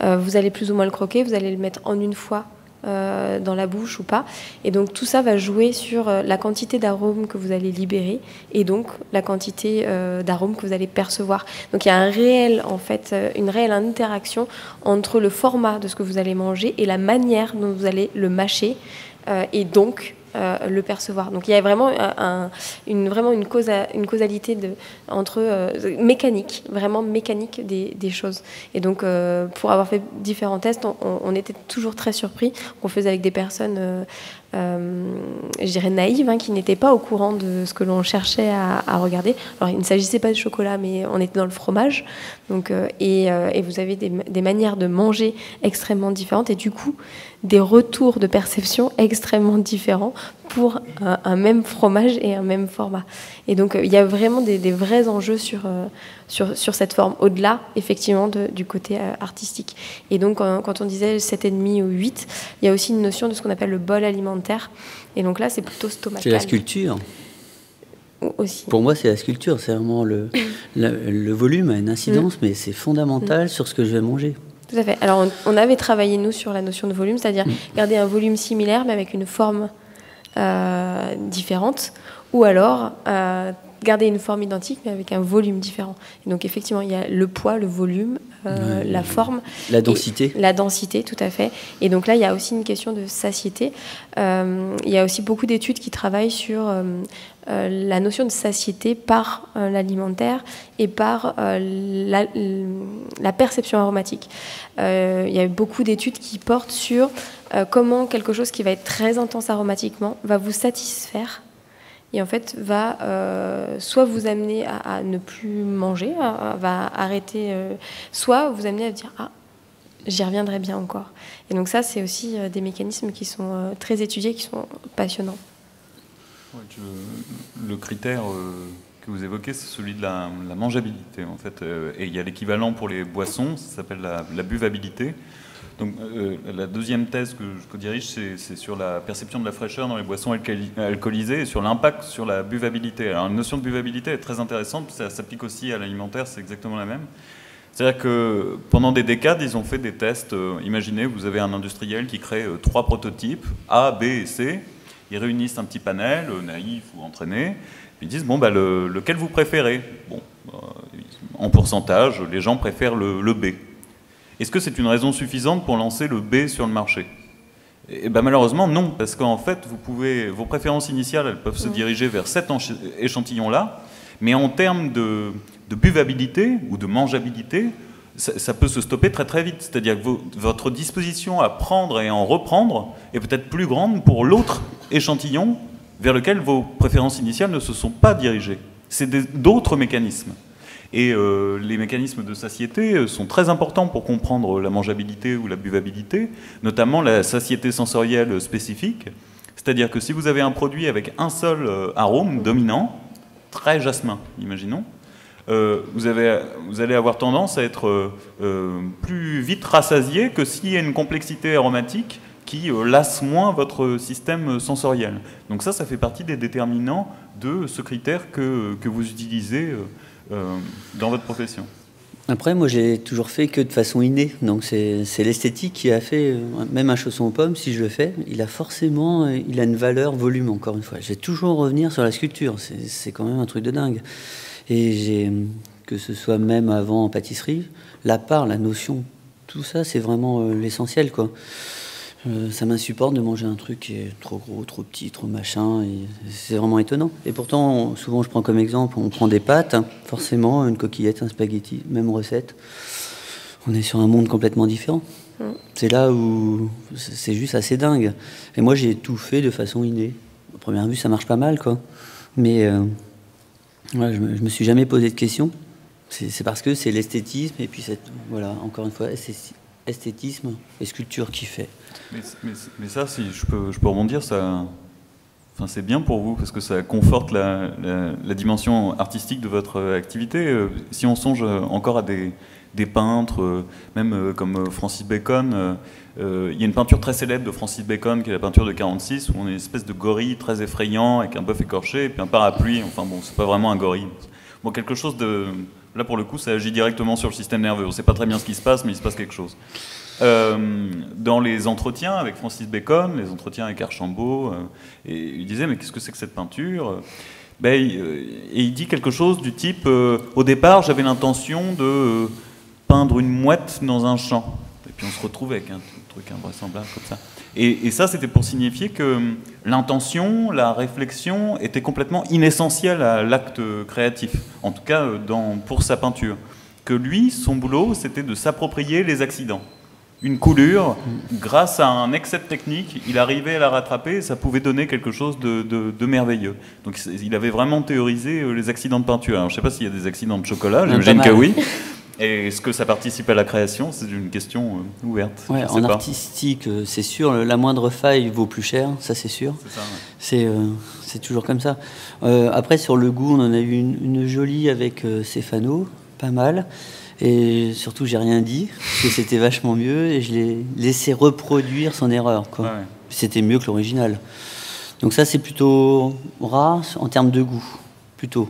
Euh, vous allez plus ou moins le croquer, vous allez le mettre en une fois. Euh, dans la bouche ou pas, et donc tout ça va jouer sur euh, la quantité d'arômes que vous allez libérer et donc la quantité euh, d'arômes que vous allez percevoir. Donc il y a un réel, en fait, euh, une réelle interaction entre le format de ce que vous allez manger et la manière dont vous allez le mâcher euh, et donc euh, le percevoir. Donc il y a vraiment un, une vraiment une, causa, une causalité de, entre euh, mécanique, vraiment mécanique des, des choses. Et donc euh, pour avoir fait différents tests, on, on était toujours très surpris. On faisait avec des personnes, euh, euh, je dirais naïves, hein, qui n'étaient pas au courant de ce que l'on cherchait à, à regarder. Alors il ne s'agissait pas de chocolat, mais on était dans le fromage. Donc euh, et, euh, et vous avez des, des manières de manger extrêmement différentes et du coup des retours de perception extrêmement différents pour un, un même fromage et un même format. Et donc, il y a vraiment des, des vrais enjeux sur, euh, sur, sur cette forme, au-delà, effectivement, de, du côté euh, artistique. Et donc, euh, quand on disait sept virgule cinq ou huit, il y a aussi une notion de ce qu'on appelle le bol alimentaire. Et donc là, c'est plutôt stomacal. C'est la sculpture. Aussi. Pour moi, c'est la sculpture. C'est vraiment le, le, le volume a une incidence, mmh. mais c'est fondamental mmh. sur ce que je vais manger. Tout à fait. Alors, on avait travaillé, nous, sur la notion de volume, c'est-à-dire garder un volume similaire, mais avec une forme euh, différente, ou alors euh, garder une forme identique, mais avec un volume différent. Et donc, effectivement, il y a le poids, le volume, euh, ouais, la forme. La densité. La densité, tout à fait. Et donc là, il y a aussi une question de satiété. Euh, il y a aussi beaucoup d'études qui travaillent sur... Euh, Euh, la notion de satiété par euh, l'alimentaire et par euh, la, la perception aromatique. Euh, il y a eu beaucoup d'études qui portent sur euh, comment quelque chose qui va être très intense aromatiquement va vous satisfaire et en fait va euh, soit vous amener à, à ne plus manger, à, à, va arrêter, euh, soit vous amener à dire « Ah, j'y reviendrai bien encore ». Et donc ça, c'est aussi euh, des mécanismes qui sont euh, très étudiés, qui sont passionnants. Le critère que vous évoquez, c'est celui de la, la mangeabilité, en fait. Et il y a l'équivalent pour les boissons, ça s'appelle la, la buvabilité. Donc, la deuxième thèse que je co-dirige, c'est sur la perception de la fraîcheur dans les boissons alcoolisées et sur l'impact sur la buvabilité. Alors, la notion de buvabilité est très intéressante, ça s'applique aussi à l'alimentaire, c'est exactement la même. C'est-à-dire que pendant des décades, ils ont fait des tests. Imaginez, vous avez un industriel qui crée trois prototypes, A, B et C. Ils réunissent un petit panel, naïf ou entraîné, ils disent bon, bah, le, lequel vous préférez? Bon, euh, en pourcentage, les gens préfèrent le, le B. Est-ce que c'est une raison suffisante pour lancer le B sur le marché? Et, et bah, malheureusement, non, parce qu'en fait, vous pouvez, vos préférences initiales, elles peuvent se diriger vers cet échantillon-là, mais en termes de, de buvabilité ou de mangeabilité, ça, ça peut se stopper très très vite. C'est-à-dire que vos, votre disposition à prendre et en reprendre est peut-être plus grande pour l'autre échantillon vers lequel vos préférences initiales ne se sont pas dirigées. C'est d'autres mécanismes. Et euh, les mécanismes de satiété sont très importants pour comprendre la mangeabilité ou la buvabilité, notamment la satiété sensorielle spécifique. C'est-à-dire que si vous avez un produit avec un seul arôme dominant, très jasmin, imaginons, euh, vous, avez, vous allez avoir tendance à être euh, plus vite rassasié que s'il y a une complexité aromatique qui lasse moins votre système sensoriel. Donc ça, ça fait partie des déterminants de ce critère que, que vous utilisez euh, dans votre profession. Après, moi, j'ai toujours fait que de façon innée. Donc c'est l'esthétique qui a fait, même un chausson aux pommes, si je le fais, il a forcément il a une valeur volume, encore une fois. Je vais toujours revenir sur la sculpture, c'est quand même un truc de dingue. Et j'ai, que ce soit même avant en pâtisserie, la part, la notion, tout ça, c'est vraiment l'essentiel, quoi. Euh, ça m'insupporte de manger un truc qui est trop gros, trop petit, trop machin, c'est vraiment étonnant. Et pourtant, on, souvent je prends comme exemple, on prend des pâtes, hein, forcément, une coquillette, un spaghetti, même recette. On est sur un monde complètement différent. Mm. C'est là où c'est juste assez dingue. Et moi, j'ai tout fait de façon innée. À première vue, ça marche pas mal, quoi. Mais euh, ouais, je, me, je me suis jamais posé de questions. C'est parce que c'est l'esthétisme, et puis cette, voilà, encore une fois, esthétisme. esthétisme et sculpture qui fait. Mais, mais, mais ça, si je peux, je peux rebondir, ça, enfin, c'est bien pour vous, parce que ça conforte la, la, la dimension artistique de votre activité. Si on songe encore à des, des peintres, même comme Francis Bacon, euh, il y a une peinture très célèbre de Francis Bacon, qui est la peinture de quarante-six, où on est une espèce de gorille très effrayant, avec un bœuf écorché, et puis un parapluie, enfin bon, c'est pas vraiment un gorille. Bon, quelque chose de... Là, pour le coup, ça agit directement sur le système nerveux. On ne sait pas très bien ce qui se passe, mais il se passe quelque chose. Euh, dans les entretiens avec Francis Bacon, les entretiens avec Archambault, euh, et il disait « Mais qu'est-ce que c'est que cette peinture ?» ben, il, Et il dit quelque chose du type euh, « Au départ, j'avais l'intention de euh, peindre une mouette dans un champ. » Et puis on se retrouve avec un truc invraisemblable comme ça. Et, et ça, c'était pour signifier que l'intention, la réflexion, était complètement inessentielle à l'acte créatif, en tout cas dans, pour sa peinture. Que lui, son boulot, c'était de s'approprier les accidents. Une coulure, grâce à un excès de technique, il arrivait à la rattraper, et ça pouvait donner quelque chose de, de, de merveilleux. Donc il avait vraiment théorisé les accidents de peinture. Alors, je ne sais pas s'il y a des accidents de chocolat, j'imagine que oui. Et est-ce que ça participe à la création? C'est une question euh, ouverte. Ouais, en pas. artistique, euh, c'est sûr, la moindre faille vaut plus cher, ça c'est sûr. C'est ouais. euh, toujours comme ça. Euh, après, sur le goût, on en a eu une, une jolie avec euh, Stéphano, pas mal. Et surtout, j'ai rien dit, parce que c'était vachement mieux. Et je l'ai laissé reproduire son erreur. Ouais. C'était mieux que l'original. Donc ça, c'est plutôt rare en termes de goût, plutôt.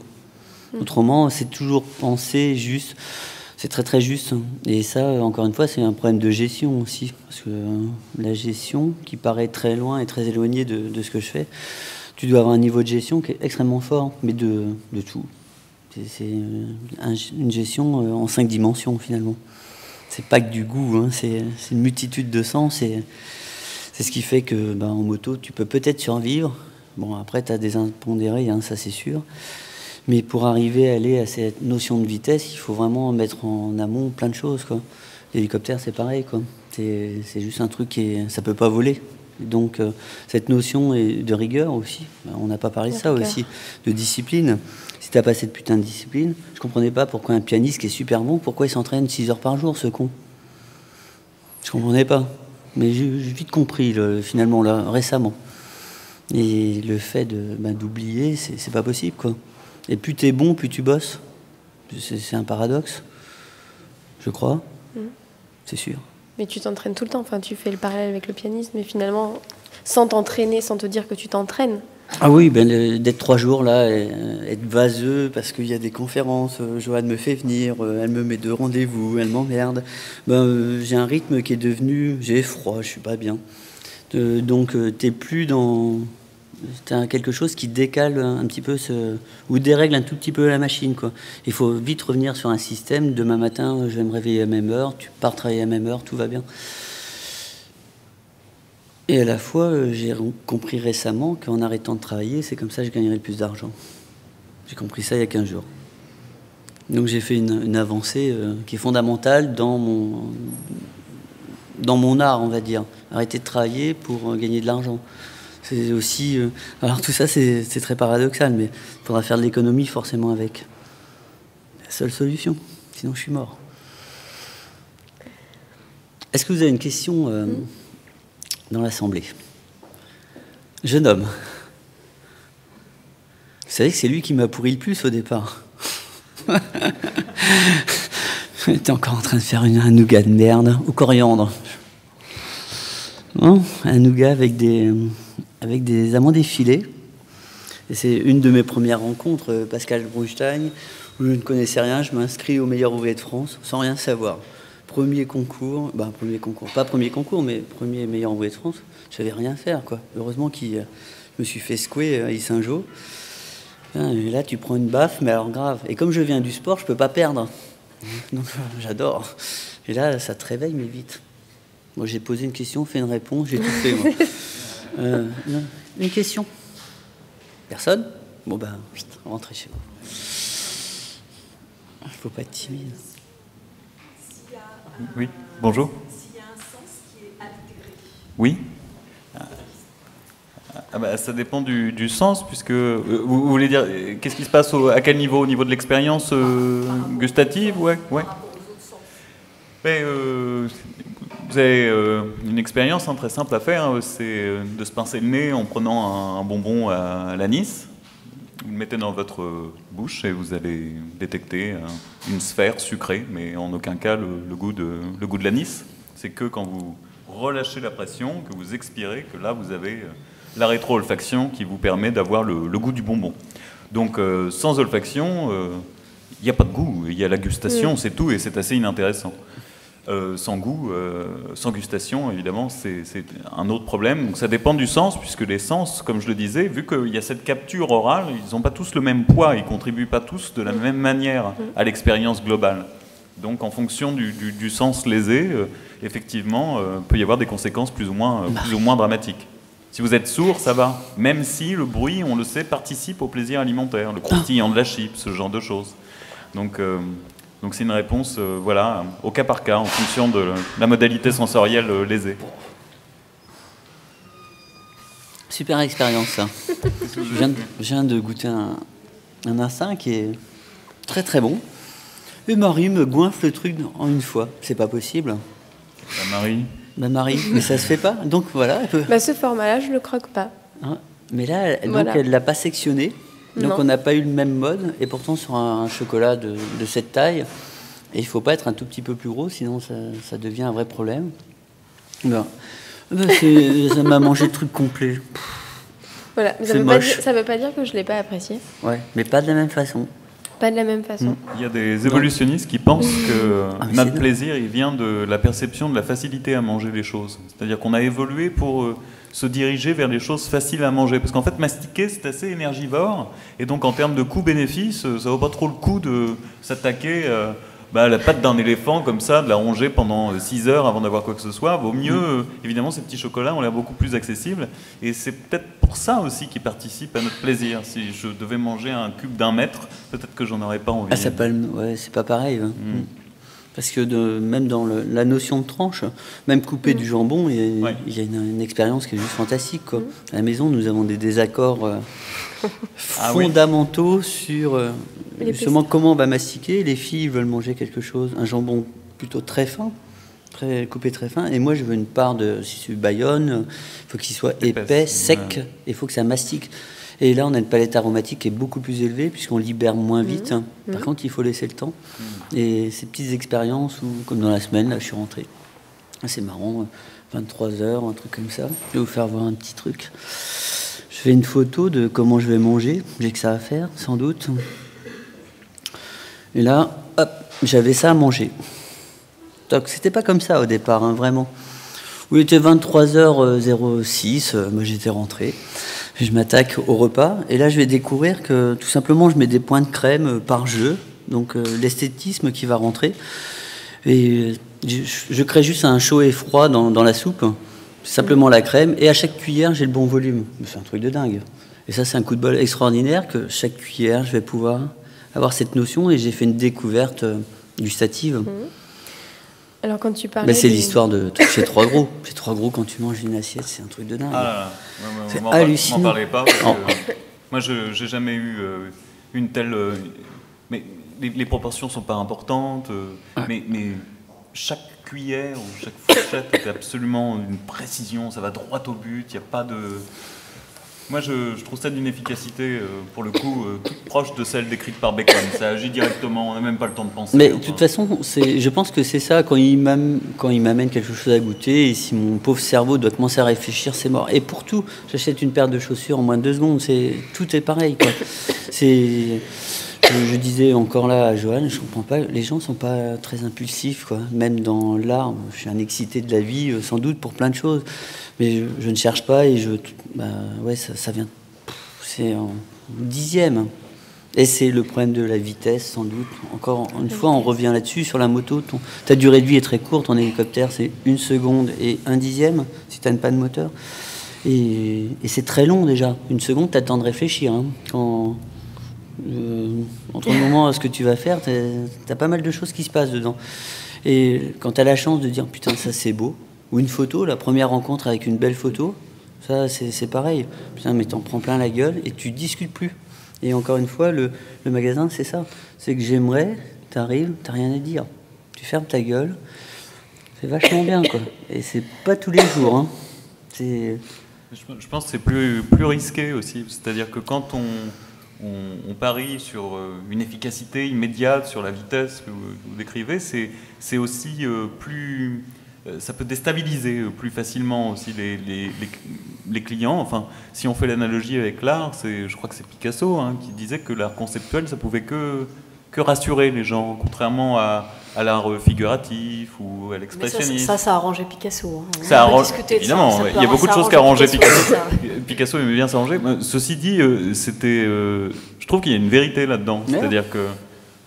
Mmh. Autrement, c'est toujours pensé juste... C'est très très juste. Et ça, encore une fois, c'est un problème de gestion aussi. Parce que euh, la gestion, qui paraît très loin et très éloignée de, de ce que je fais, tu dois avoir un niveau de gestion qui est extrêmement fort, mais de, de tout. C'est un, une gestion en cinq dimensions, finalement. C'est pas que du goût, hein, c'est une multitude de sens. C'est ce qui fait que, ben, en moto, tu peux peut-être survivre. Bon, après, tu as des impondérés, hein, ça c'est sûr. Mais pour arriver à aller à cette notion de vitesse, il faut vraiment mettre en amont plein de choses, quoi. L'hélicoptère, c'est pareil, quoi. C'est juste un truc qui est, ça peut pas voler. Donc euh, cette notion est de rigueur aussi. On n'a pas parlé de ça aussi, de discipline. Si t'as pas cette putain de discipline, je comprenais pas pourquoi un pianiste qui est super bon, pourquoi il s'entraîne six heures par jour, ce con. Je comprenais pas. Mais j'ai vite compris, le, finalement, là, récemment. Et le fait de bah, d'oublier, c'est pas possible, quoi. Et plus t'es bon, plus tu bosses. C'est un paradoxe, je crois. Mmh. C'est sûr. Mais tu t'entraînes tout le temps. Enfin, tu fais le parallèle avec le pianiste, mais finalement, sans t'entraîner, sans te dire que tu t'entraînes. Ah oui, ben, d'être trois jours là, et, euh, être vaseux parce qu'il y a des conférences. Euh, Johan me fait venir, euh, elle me met deux rendez-vous, elle m'emmerde. Ben, euh, j'ai un rythme qui est devenu... J'ai froid, je suis pas bien. Euh, donc, euh, t'es plus dans... C'est quelque chose qui décale un petit peu, ce, ou dérègle un tout petit peu la machine, quoi. Il faut vite revenir sur un système. Demain matin, je vais me réveiller à même heure, tu pars travailler à même heure, tout va bien. Et à la fois, j'ai compris récemment qu'en arrêtant de travailler, c'est comme ça que je gagnerai le plus d'argent. J'ai compris ça il y a quinze jours. Donc j'ai fait une, une avancée euh, qui est fondamentale dans mon, dans mon art, on va dire. Arrêter de travailler pour euh, gagner de l'argent. C'est aussi... Euh, alors tout ça, c'est très paradoxal, mais il faudra faire de l'économie forcément avec. seule solution, sinon je suis mort. Est-ce que vous avez une question euh, mmh. dans l'Assemblée? Jeune homme, vous savez que c'est lui qui m'a pourri le plus au départ. J'étais encore en train de faire une, un nougat de merde au coriandre. Non, un nougat avec des, avec des amandes effilées. Et c'est une de mes premières rencontres, Pascal Bruchtagne, où je ne connaissais rien, je m'inscris au meilleur ouvrier de France, sans rien savoir. Premier concours, ben premier concours, pas premier concours, mais premier meilleur ouvrier de France, je savais rien faire, quoi. Heureusement que je me suis fait secouer à Saint-Jean. Là, tu prends une baffe, mais alors grave. Et comme je viens du sport, je peux pas perdre. Donc, j'adore. Et là, ça te réveille, mais vite. Moi, j'ai posé une question, fait une réponse, j'ai tout fait, moi. Euh, une question. Personne? Bon, ben, rentrez chez vous. Il ne faut pas être timide. Oui, bonjour. S'il y a un sens qui est intégré. Oui. Ah bah, ça dépend du, du sens, puisque... Euh, vous, vous voulez dire, euh, qu'est-ce qui se passe au, à quel niveau? Au niveau de l'expérience euh, gustative? Ouais, ouais. Mais, euh, vous avez euh, une expérience hein, très simple à faire, hein, c'est de se pincer le nez en prenant un, un bonbon à, à l'anis. Vous le mettez dans votre bouche et vous allez détecter euh, une sphère sucrée, mais en aucun cas le, le goût de, le goût de l'anis. C'est que quand vous relâchez la pression, que vous expirez, que là vous avez... Euh, la rétro-olfaction qui vous permet d'avoir le, le goût du bonbon. Donc euh, sans olfaction, il euh, n'y a pas de goût, il y a la gustation, oui. C'est tout, et c'est assez inintéressant. Euh, sans goût, euh, sans gustation, évidemment, c'est un autre problème. Donc ça dépend du sens, puisque les sens, comme je le disais, vu qu'il y a cette capture orale, ils n'ont pas tous le même poids, ils ne contribuent pas tous de la même manière à l'expérience globale. Donc en fonction du, du, du sens lésé, euh, effectivement, euh, peut y avoir des conséquences plus ou moins, euh, plus ou moins dramatiques. Si vous êtes sourd, ça va. Même si le bruit, on le sait, participe au plaisir alimentaire, le croustillant de la chips, ce genre de choses. Donc, euh, donc c'est une réponse, euh, voilà, au cas par cas, en fonction de la modalité sensorielle euh, lésée. Super expérience, ça. Je viens de, je viens de goûter un, un instinct qui est très très bon. Et Marie me goinfle le truc en une fois. C'est pas possible. La Marie. Bah Marie, mais ça se fait pas, donc voilà. Elle peut... bah ce format-là, je le croque pas. Hein, mais là, donc voilà. Elle l'a pas sectionné, donc non. On n'a pas eu le même mode, et pourtant sur un, un chocolat de, de cette taille, et il faut pas être un tout petit peu plus gros, sinon ça, ça devient un vrai problème. Bah, bah ça m'a mangé le truc complet. Voilà, mais ça veut, pas dire, ça veut pas dire que je l'ai pas apprécié. Ouais, mais pas de la même façon. Pas de la même façon. Il y a des évolutionnistes qui pensent que ah, notre plaisir, il vient de la perception de la facilité à manger les choses. C'est-à-dire qu'on a évolué pour euh, se diriger vers les choses faciles à manger. Parce qu'en fait, mastiquer, c'est assez énergivore. Et donc, en termes de coût-bénéfice, ça vaut pas trop le coup de s'attaquer euh, bah, à la patte d'un éléphant, comme ça, de la ronger pendant six heures avant d'avoir quoi que ce soit. Vaut mieux, euh, évidemment, ces petits chocolats ont l'air beaucoup plus accessibles. Et c'est peut-être pour ça aussi qui participe à notre plaisir. Si je devais manger un cube d'un mètre, peut-être que j'en aurais pas envie. Ah, ça palme, ouais, c'est pas pareil. Hein. Mm. Parce que de, même dans le, la notion de tranche, même couper mm. du jambon, il y a, ouais. il y a une, une expérience qui est juste fantastique, quoi. Mm. À la maison, nous avons des désaccords euh, fondamentaux ah, oui. sur euh, justement comment on va mastiquer. Les filles veulent manger quelque chose, un jambon plutôt très fin. Très, coupé très fin, et moi je veux une part de, si c'est Bayonne, il faut qu'il soit épaisse, épais, sec, ouais. et il faut que ça mastique. Et là on a une palette aromatique qui est beaucoup plus élevée, puisqu'on libère moins vite. Mmh. Par mmh. contre il faut laisser le temps. Mmh. Et ces petites expériences, où, comme dans la semaine, là je suis rentré. C'est marrant, vingt-trois heures, un truc comme ça. Je vais vous faire voir un petit truc. Je fais une photo de comment je vais manger, j'ai que ça à faire, sans doute. Et là, hop, j'avais ça à manger. C'était pas comme ça au départ, hein, vraiment. Il était vingt-trois heures zéro six, euh, moi j'étais rentré, je m'attaque au repas, et là je vais découvrir que tout simplement je mets des points de crème par jeu, donc euh, l'esthétisme qui va rentrer, et je, je crée juste un chaud et froid dans, dans la soupe, simplement la crème, et à chaque cuillère j'ai le bon volume. C'est un truc de dingue. Et ça c'est un coup de bol extraordinaire que chaque cuillère je vais pouvoir avoir cette notion, et j'ai fait une découverte gustative. Mmh. Alors quand tu parles, c'est l'histoire de chez Troisgros. Chez Troisgros, quand tu manges une assiette, c'est un truc de dingue. Ah là là, ouais, ouais, c'est hallucinant. M'en parlez pas. Parce que, euh, moi, je n'ai jamais eu euh, une telle. Euh, mais les, les proportions ne sont pas importantes, euh, ouais. mais, mais chaque cuillère ou chaque fourchette est absolument une précision, ça va droit au but, il n'y a pas de... Moi, je, je trouve ça d'une efficacité, euh, pour le coup, euh, toute proche de celle décrite par Bacon. Ça agit directement, on n'a même pas le temps de penser. Mais de toute façon, je pense que c'est ça, quand il m'amène quelque chose à goûter, et si mon pauvre cerveau doit commencer à réfléchir, c'est mort. Et pour tout, j'achète une paire de chaussures en moins de deux secondes, c'est, tout est pareil, quoi. C'est... Je disais encore là à Johan, je comprends pas, les gens sont pas très impulsifs, quoi. Même dans l'art, je suis un excité de la vie, sans doute, pour plein de choses. Mais je, je ne cherche pas et je... Bah, ouais, ça, ça vient... C'est en dixième. Et c'est le problème de la vitesse, sans doute. Encore une fois, on revient là-dessus, sur la moto. Ton, ta durée de vie est très courte, en hélicoptère, c'est une seconde et un dixième, si tu n'as pas de moteur. Et, et c'est très long, déjà. Une seconde, tu as le temps de réfléchir, hein, quand... Euh, entre le moment à ce que tu vas faire, t'as pas mal de choses qui se passent dedans. Et quand t'as la chance de dire putain ça c'est beau, ou une photo, la première rencontre avec une belle photo, ça c'est pareil. Putain mais t'en prends plein la gueule et tu discutes plus. Et encore une fois le, le magasin c'est ça, c'est que j'aimerais, t'arrives, t'as rien à dire, tu fermes ta gueule, c'est vachement bien quoi. Et c'est pas tous les jours. Hein. C'est... Je pense que c'est plus, plus risqué aussi, c'est-à-dire que quand on On, on parie sur une efficacité immédiate, sur la vitesse que vous, vous décrivez, c'est aussi euh, plus... Euh, ça peut déstabiliser euh, plus facilement aussi les, les, les, les clients. Enfin, si on fait l'analogie avec l'art, je crois que c'est Picasso hein, qui disait que l'art conceptuel, ça pouvait que, que rassurer les gens, contrairement à, à l'art figuratif ou à l'expressionnisme. Ça, ça, ça a arrangé Picasso. Hein. Ça arrange, évidemment, ça, ça il y a beaucoup de choses qui arrangeaient Picasso. Picasso aimait bien s'arranger. Ceci dit, c'était, euh, je trouve qu'il y a une vérité là-dedans. C'est-à-dire que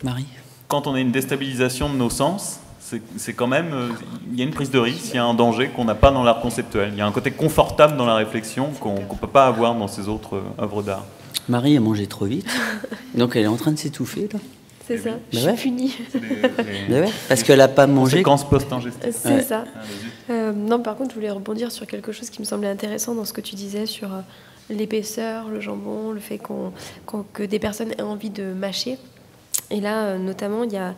Marie. Quand on a une déstabilisation de nos sens, c'est quand même... Il euh, y a une prise de risque, il y a un danger qu'on n'a pas dans l'art conceptuel. Il y a un côté confortable dans la réflexion qu'on qu'on ne peut pas avoir dans ces autres euh, œuvres d'art. Marie a mangé trop vite, donc elle est en train de s'étouffer, là. C'est ça, je suis punie. Parce qu'elle n'a pas mangé. Séquence post-ingestive. C'est ça. Euh, non, par contre, je voulais rebondir sur quelque chose qui me semblait intéressant dans ce que tu disais sur l'épaisseur, le jambon, le fait qu'on, qu'on, que des personnes aient envie de mâcher. Et là, notamment, il y a...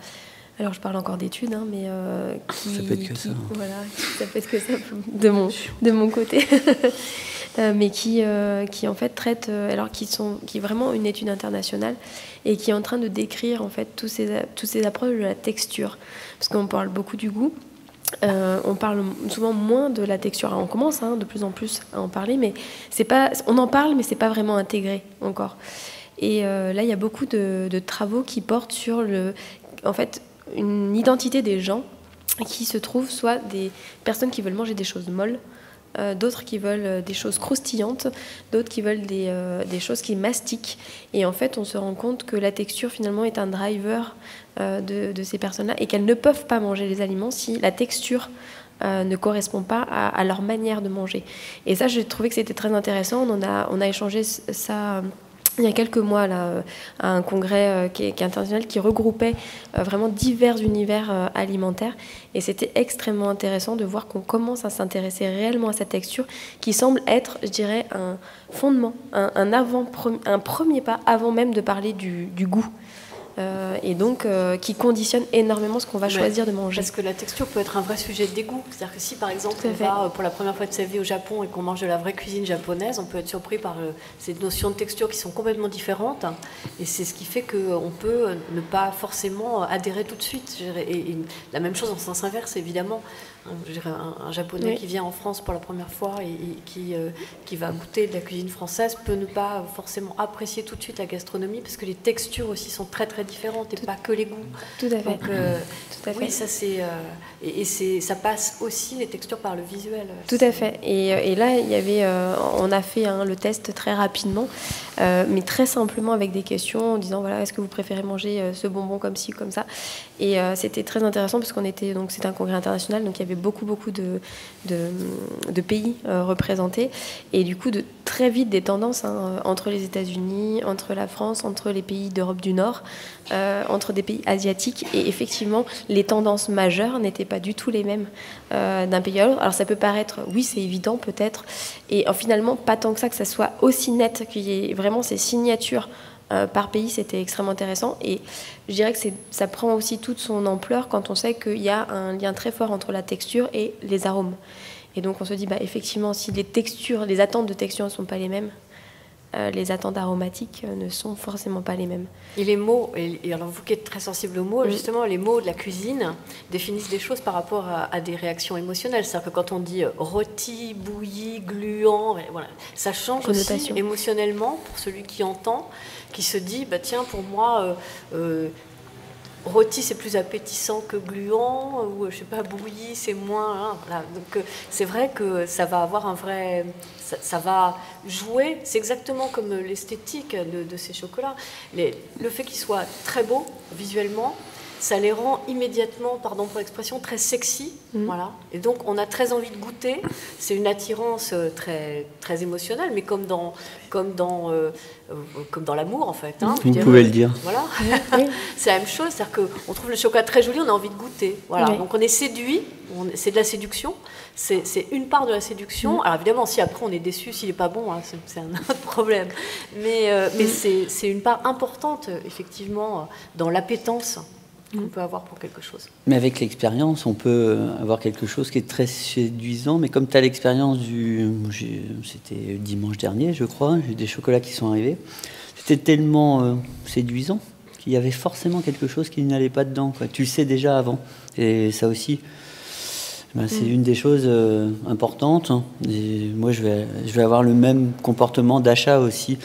Alors, je parle encore d'études, hein, mais... Euh, qui, ça peut être que qui, ça. Hein. Voilà, ça peut être que ça, de mon, de mon côté. Euh, mais qui, euh, qui, en fait, traite... Euh, alors, qui, sont, qui est vraiment une étude internationale et qui est en train de décrire, en fait, tous ces, toutes ces approches de la texture. Parce qu'on parle beaucoup du goût. Euh, on parle souvent moins de la texture. Alors, on commence hein, de plus en plus à en parler, mais c'est pas... On en parle, mais c'est pas vraiment intégré encore. Et euh, là, il y a beaucoup de, de travaux qui portent sur le... En fait... une identité des gens qui se trouvent soit des personnes qui veulent manger des choses molles, euh, d'autres qui veulent des choses croustillantes, d'autres qui veulent des, euh, des choses qui mastiquent. Et en fait, on se rend compte que la texture, finalement, est un driver euh, de, de ces personnes-là et qu'elles ne peuvent pas manger les aliments si la texture euh, ne correspond pas à, à leur manière de manger. Et ça, j'ai trouvé que c'était très intéressant. On en a, on a échangé ça... Il y a quelques mois, là, à un congrès qui est international qui regroupait vraiment divers univers alimentaires. Et c'était extrêmement intéressant de voir qu'on commence à s'intéresser réellement à cette texture qui semble être, je dirais, un fondement, un, un, avant, un premier pas avant même de parler du, du goût. Euh, et donc euh, qui conditionne énormément ce qu'on va choisir ouais, de manger. Parce que la texture peut être un vrai sujet de dégoût. C'est-à-dire que si par exemple on va pour la première fois de sa vie au Japon et qu'on mange de la vraie cuisine japonaise, on peut être surpris par euh, ces notions de texture qui sont complètement différentes. Hein, et c'est ce qui fait qu'on peut ne pas forcément adhérer tout de suite. Et, et la même chose en sens inverse évidemment. Un, un Japonais oui. qui vient en France pour la première fois et, et qui, euh, qui va goûter de la cuisine française peut ne pas forcément apprécier tout de suite la gastronomie parce que les textures aussi sont très très différentes et tout, pas que les goûts. Tout à fait. Donc, euh, tout à fait. Oui, ça c'est... Euh, et, et ça passe aussi les textures par le visuel. Tout à fait. Et, et là, il y avait, euh, on a fait hein, le test très rapidement, euh, mais très simplement avec des questions en disant voilà, est-ce que vous préférez manger euh, ce bonbon comme ci, comme ça. Et euh, c'était très intéressant parce qu'on était... Donc c'était un congrès international, donc il y avait beaucoup, beaucoup de, de, de pays euh, représentés et du coup de très vite des tendances hein, entre les États-Unis, entre la France, entre les pays d'Europe du Nord, euh, entre des pays asiatiques et effectivement les tendances majeures n'étaient pas du tout les mêmes euh, d'un pays à l'autre. Alors ça peut paraître, oui c'est évident peut-être, et finalement pas tant que ça que ça soit aussi net qu'il y ait vraiment ces signatures euh, par pays, c'était extrêmement intéressant. Et je dirais que ça prend aussi toute son ampleur quand on sait qu'il y a un lien très fort entre la texture et les arômes. Et donc on se dit, bah, effectivement, si les textures, les attentes de texture ne sont pas les mêmes, euh, les attentes aromatiques ne sont forcément pas les mêmes. Et les mots, et, et alors vous qui êtes très sensible aux mots, oui. Justement, les mots de la cuisine définissent des choses par rapport à, à des réactions émotionnelles. C'est-à-dire que quand on dit rôti, bouilli, gluant, voilà, ça change connotation aussi émotionnellement pour celui qui entend, qui se dit, bah, tiens, pour moi... Euh, euh, rôti, c'est plus appétissant que gluant, ou je sais pas, bouilli, c'est moins. Hein, voilà. Donc c'est vrai que ça va avoir un vrai, ça, ça va jouer. C'est exactement comme l'esthétique de, de ces chocolats. Les, le fait qu'ils soient très beaux visuellement, ça les rend immédiatement, pardon pour l'expression, très sexy. Mmh. Voilà. Et donc on a très envie de goûter. C'est une attirance très très émotionnelle, mais comme dans comme dans euh, comme dans l'amour en fait. Hein, vous pouvez le dire. Voilà. Oui. C'est la même chose, c'est-à-dire que on trouve le chocolat très joli, on a envie de goûter. Voilà. Oui. Donc on est séduit. C'est de la séduction. C'est une part de la séduction. Mmh. Alors évidemment, si après on est déçu, s'il n'est pas bon, hein, c'est un autre problème. Mais euh, mmh. mais c'est une part importante effectivement dans l'appétence qu'on peut avoir pour quelque chose. Mais avec l'expérience, on peut avoir quelque chose qui est très séduisant, mais comme tu as l'expérience du... C'était dimanche dernier, je crois, j'ai des chocolats qui sont arrivés. C'était tellement euh, séduisant qu'il y avait forcément quelque chose qui n'allait pas dedans, quoi. Tu le sais déjà avant. Et ça aussi, ben, c'est mmh. une des choses euh, importantes. Et moi, je vais, je vais avoir le même comportement d'achat aussi.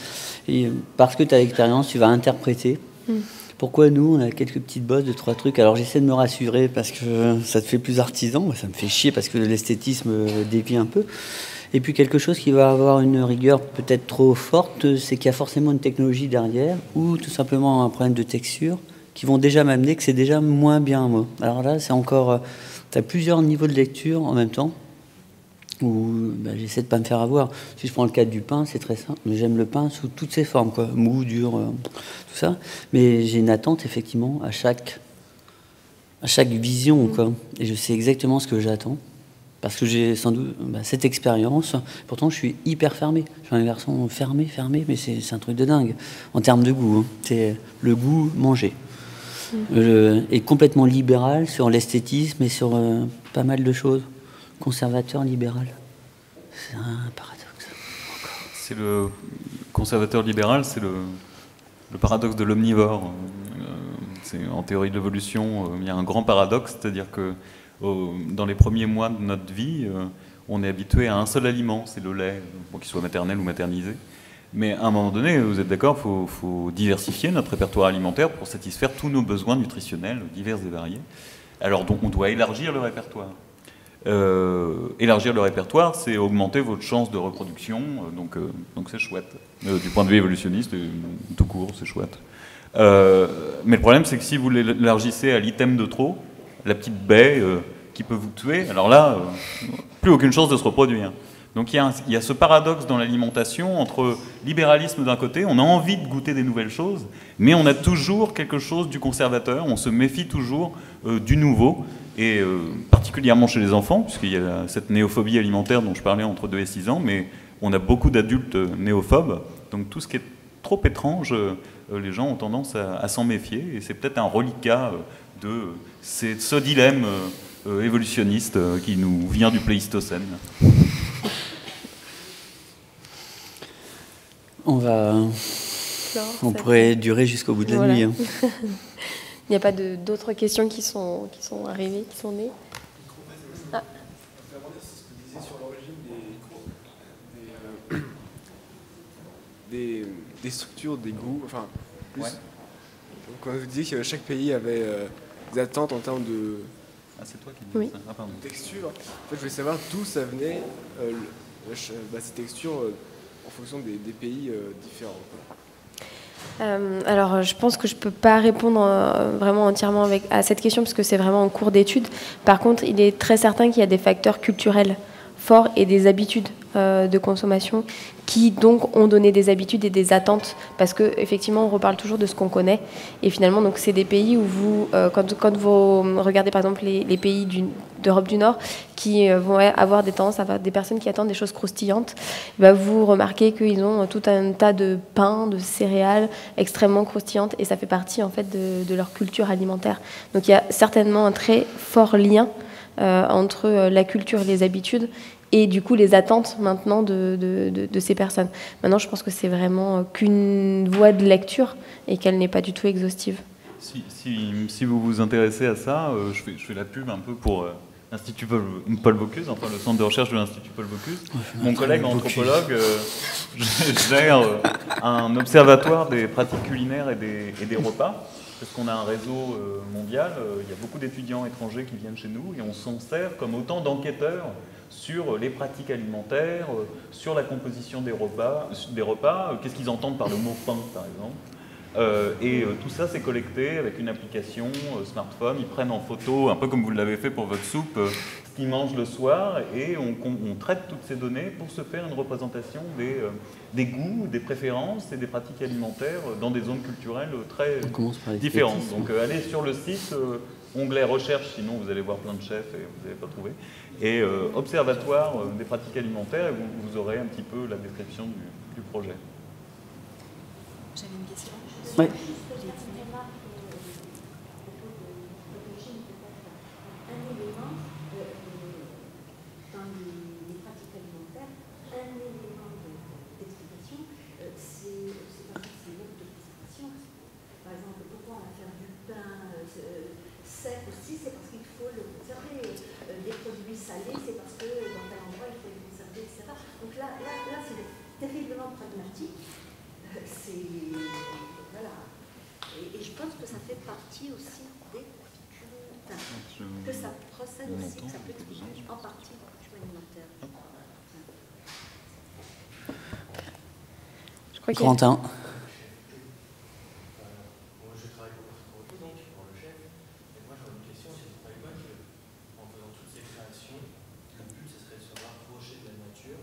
Et parce que tu as l'expérience, tu vas interpréter. Mmh. Pourquoi nous, on a quelques petites bosses de trois trucs? Alors j'essaie de me rassurer parce que ça te fait plus artisan, ça me fait chier parce que l'esthétisme dévie un peu. Et puis quelque chose qui va avoir une rigueur peut-être trop forte, c'est qu'il y a forcément une technologie derrière ou tout simplement un problème de texture qui vont déjà m'amener que c'est déjà moins bien moi. Alors là, c'est encore... Tu as plusieurs niveaux de lecture en même temps où ben, j'essaie de ne pas me faire avoir. Si je prends le cas du pain, c'est très simple. J'aime le pain sous toutes ses formes, quoi. Mou, dur, euh, tout ça. Mais j'ai une attente, effectivement, à chaque, à chaque vision, quoi. Et je sais exactement ce que j'attends. Parce que j'ai sans doute ben, cette expérience. Pourtant, je suis hyper fermé. J'ai un garçon fermé, fermé, mais c'est un truc de dingue. En termes de goût, hein. C'est le goût mangé. Mmh. Euh, et complètement libéral sur l'esthétisme et sur euh, pas mal de choses. Conservateur libéral. C'est un paradoxe. C'est le conservateur libéral, c'est le, le paradoxe de l'omnivore. Euh, en théorie de l'évolution, euh, il y a un grand paradoxe, c'est-à-dire que oh, dans les premiers mois de notre vie, euh, on est habitué à un seul aliment, c'est le lait, bon, qu'il soit maternel ou maternisé. Mais à un moment donné, vous êtes d'accord, il faut, faut diversifier notre répertoire alimentaire pour satisfaire tous nos besoins nutritionnels, divers et variés. Alors donc on doit élargir le répertoire. Euh, élargir le répertoire, c'est augmenter votre chance de reproduction, euh, donc euh, donc c'est chouette. Euh, du point de vue évolutionniste, euh, tout court, c'est chouette. Euh, mais le problème, c'est que si vous l'élargissez à l'item de trop, la petite baie euh, qui peut vous tuer, alors là, euh, plus aucune chance de se reproduire. Donc il y a un, il y a ce paradoxe dans l'alimentation entre libéralisme d'un côté, on a envie de goûter des nouvelles choses, mais on a toujours quelque chose du conservateur, on se méfie toujours euh, du nouveau. Et euh, particulièrement chez les enfants, puisqu'il y a cette néophobie alimentaire dont je parlais entre deux et six ans, mais on a beaucoup d'adultes néophobes, donc tout ce qui est trop étrange, euh, les gens ont tendance à, à s'en méfier, et c'est peut-être un reliquat euh, de ce dilemme euh, euh, évolutionniste euh, qui nous vient du Pléistocène. On va... Non, on pourrait fait... durer jusqu'au bout de la voilà. nuit. Hein. Il n'y a pas d'autres questions qui sont, qui sont arrivées, qui sont nées? Ah. Je vais aborder ce que vous disiez sur l'origine des, des, euh, des, des structures, des goûts. Enfin, plus, ouais. Quand vous disiez que chaque pays avait euh, des attentes en termes de, ah, c'est toi qui dis oui. ça. Ah, pardon. De texture, en fait, je voulais savoir d'où ça venait, euh, le, bah, ces textures, euh, en fonction des, des pays euh, différents. Quoi. Euh, alors je pense que je ne peux pas répondre euh, vraiment entièrement avec, à cette question parce que c'est vraiment en cours d'étude. Par contre, il est très certain qu'il y a des facteurs culturels forts et des habitudes euh, de consommation qui qui donc ont donné des habitudes et des attentes, parce que effectivement on reparle toujours de ce qu'on connaît, et finalement donc c'est des pays où vous, euh, quand, quand vous regardez par exemple les, les pays d'Europe du Nord qui euh, vont avoir des tendances, à des personnes qui attendent des choses croustillantes, bah vous remarquez qu'ils ont tout un tas de pains, de céréales extrêmement croustillantes, et ça fait partie en fait de, de leur culture alimentaire. Donc il y a certainement un très fort lien euh, entre la culture et les habitudes, et du coup les attentes maintenant de, de, de, de ces personnes. Maintenant, je pense que c'est vraiment qu'une voie de lecture et qu'elle n'est pas du tout exhaustive. Si, si, si vous vous intéressez à ça, euh, je, fais, je fais la pub un peu pour euh, l'Institut Paul, Paul Bocuse, enfin le centre de recherche de l'Institut Paul Bocuse. Ouais, mon collègue anthropologue euh, gère un observatoire des pratiques culinaires et des, et des repas, parce qu'on a un réseau mondial, il y a beaucoup d'étudiants étrangers qui viennent chez nous, et on s'en sert comme autant d'enquêteurs sur les pratiques alimentaires, sur la composition des repas, des repas qu'est-ce qu'ils entendent par le mot pain, par exemple. Euh, et tout ça, c'est collecté avec une application euh, smartphone. Ils prennent en photo, un peu comme vous l'avez fait pour votre soupe, euh, ce qu'ils mangent le soir, et on, on traite toutes ces données pour se faire une représentation des, euh, des goûts, des préférences et des pratiques alimentaires euh, dans des zones culturelles euh, très différentes. Donc euh, allez sur le site, euh, onglet recherche, sinon vous allez voir plein de chefs et vous n'allez pas trouver, et euh, observatoire euh, des pratiques alimentaires, et vous, vous aurez un petit peu la description du, du projet. J'avais une question. Oui. Quentin. Moi, je travaille pour Pascal Bruchtagne, je suis pour le chef. Et moi, j'aurais une question, c'est de savoir qu'en faisant toutes ces créations, le but, ce serait de se rapprocher de la nature,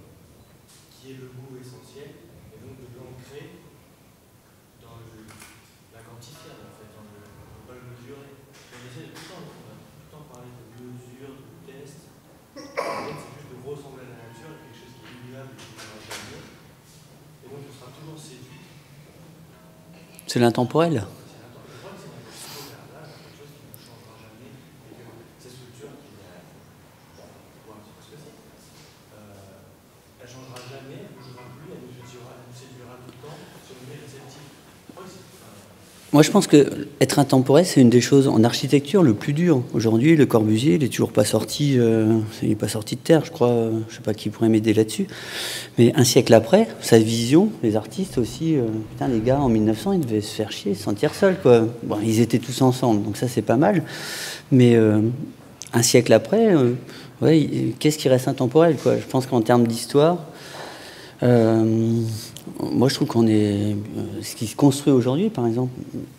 qui est le goût essentiel, et donc de l'ancrer dans le, la quantifiable, en fait, dans le, on ne peut pas le mesurer. On essaie tout le temps, on a tout le temps parlé de mesure, de test. C'est juste de ressembler à la nature, quelque chose qui est immuable, qui ne va jamais. C'est l'intemporel. Moi, je pense que être intemporel, c'est une des choses en architecture le plus dur. Aujourd'hui, le Corbusier, il est toujours pas sorti, euh, il est pas sorti de terre, je crois. Euh, je sais pas qui pourrait m'aider là-dessus. Mais un siècle après, sa vision, les artistes aussi. Euh, putain, les gars, en mille neuf cents, ils devaient se faire chier, se sentir seuls, quoi. Bon, ils étaient tous ensemble, donc ça, c'est pas mal. Mais euh, un siècle après, euh, ouais, qu'est-ce qui reste intemporel, quoi? Je pense qu'en termes d'histoire. Euh, Moi, je trouve qu'on est. Ce qui se construit aujourd'hui, par exemple,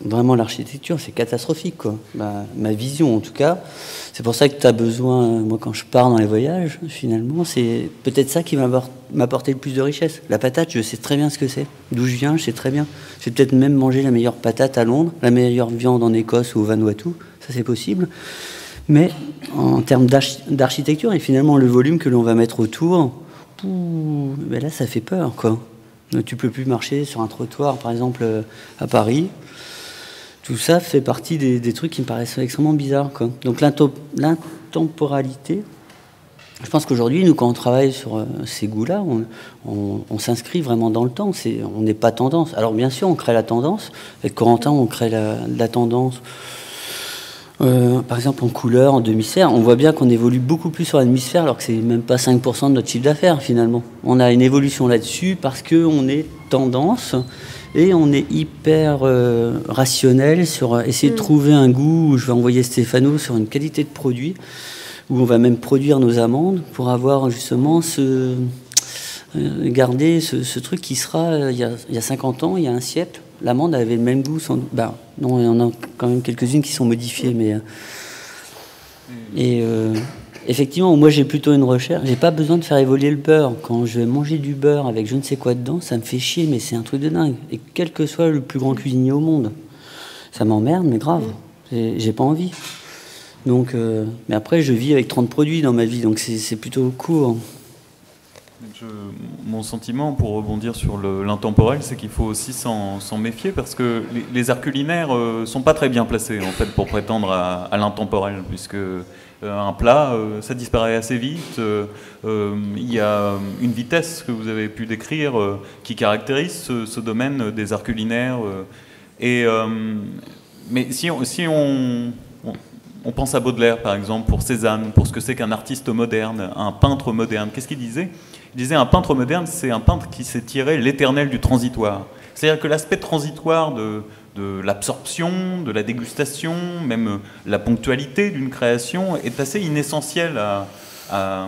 vraiment l'architecture, c'est catastrophique, quoi. Ma, ma vision, en tout cas. C'est pour ça que tu as besoin, moi, quand je pars dans les voyages, finalement, c'est peut-être ça qui va m'apporter le plus de richesse. La patate, je sais très bien ce que c'est. D'où je viens, je sais très bien. J'ai peut-être même mangé la meilleure patate à Londres, la meilleure viande en Écosse ou au Vanuatu. Ça, c'est possible. Mais en termes d'architecture, et finalement, le volume que l'on va mettre autour, pouh, ben là, ça fait peur, quoi. Tu ne peux plus marcher sur un trottoir, par exemple, à Paris. Tout ça fait partie des, des trucs qui me paraissent extrêmement bizarres, quoi. Donc l'intemporalité, je pense qu'aujourd'hui, nous, quand on travaille sur ces goûts-là, on, on, on s'inscrit vraiment dans le temps. C'est, on n'est pas tendance. Alors, bien sûr, on crée la tendance. Avec Corentin, on crée la, la tendance. Euh, par exemple, en couleur, en demi-sphère, on voit bien qu'on évolue beaucoup plus sur la demi-sphère, alors que c'est même pas cinq pour cent de notre chiffre d'affaires, finalement. On a une évolution là-dessus parce qu'on est tendance et on est hyper euh, rationnel sur essayer de trouver un goût. Où je vais envoyer Stéphano sur une qualité de produit, où on va même produire nos amandes pour avoir justement ce... Euh, garder ce, ce truc qui sera, euh, il, y a, il y a cinquante ans, il y a un siècle. L'amande avait le même goût. Sans... Ben, non, il y en a quand même quelques-unes qui sont modifiées, mais euh... et euh, Effectivement, moi j'ai plutôt une recherche, j'ai pas besoin de faire évoluer le beurre. Quand je vais manger du beurre avec je ne sais quoi dedans, ça me fait chier, mais c'est un truc de dingue. Et quel que soit le plus grand cuisinier au monde, ça m'emmerde, mais grave, j'ai pas envie. Donc, euh, mais après je vis avec trente produits dans ma vie, donc c'est plutôt court. Je, mon sentiment, pour rebondir sur l'intemporel, c'est qu'il faut aussi s'en méfier, parce que les, les arts culinaires euh, sont pas très bien placés en fait pour prétendre à, à l'intemporel, puisque euh, un plat, euh, ça disparaît assez vite. Euh, euh, il y a une vitesse que vous avez pu décrire euh, qui caractérise ce, ce domaine des arts culinaires. Euh, et euh, mais si on, si on On pense à Baudelaire, par exemple, pour Cézanne, pour ce que c'est qu'un artiste moderne, un peintre moderne. Qu'est-ce qu'il disait? Il disait un peintre moderne, c'est un peintre qui s'est tiré l'éternel du transitoire. C'est-à-dire que l'aspect transitoire de, de l'absorption, de la dégustation, même la ponctualité d'une création est assez inessentielle à, à,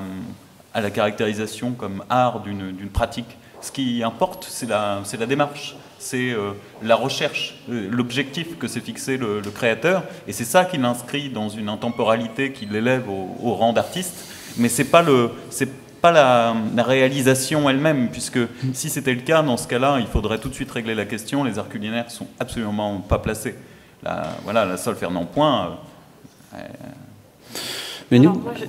à la caractérisation comme art d'une pratique. Ce qui importe, c'est la, c'est la démarche. C'est euh, la recherche, euh, l'objectif que s'est fixé le, le créateur, et c'est ça qui l'inscrit dans une intemporalité qui l'élève au, au rang d'artiste. Mais c'est pas le, c'est pas la, la réalisation elle-même, puisque si c'était le cas, dans ce cas-là, il faudrait tout de suite régler la question. Les arts culinaires sont absolument pas placés. La, voilà, la seule Fernand Point. Euh, euh... Mais nous, moi, j'ai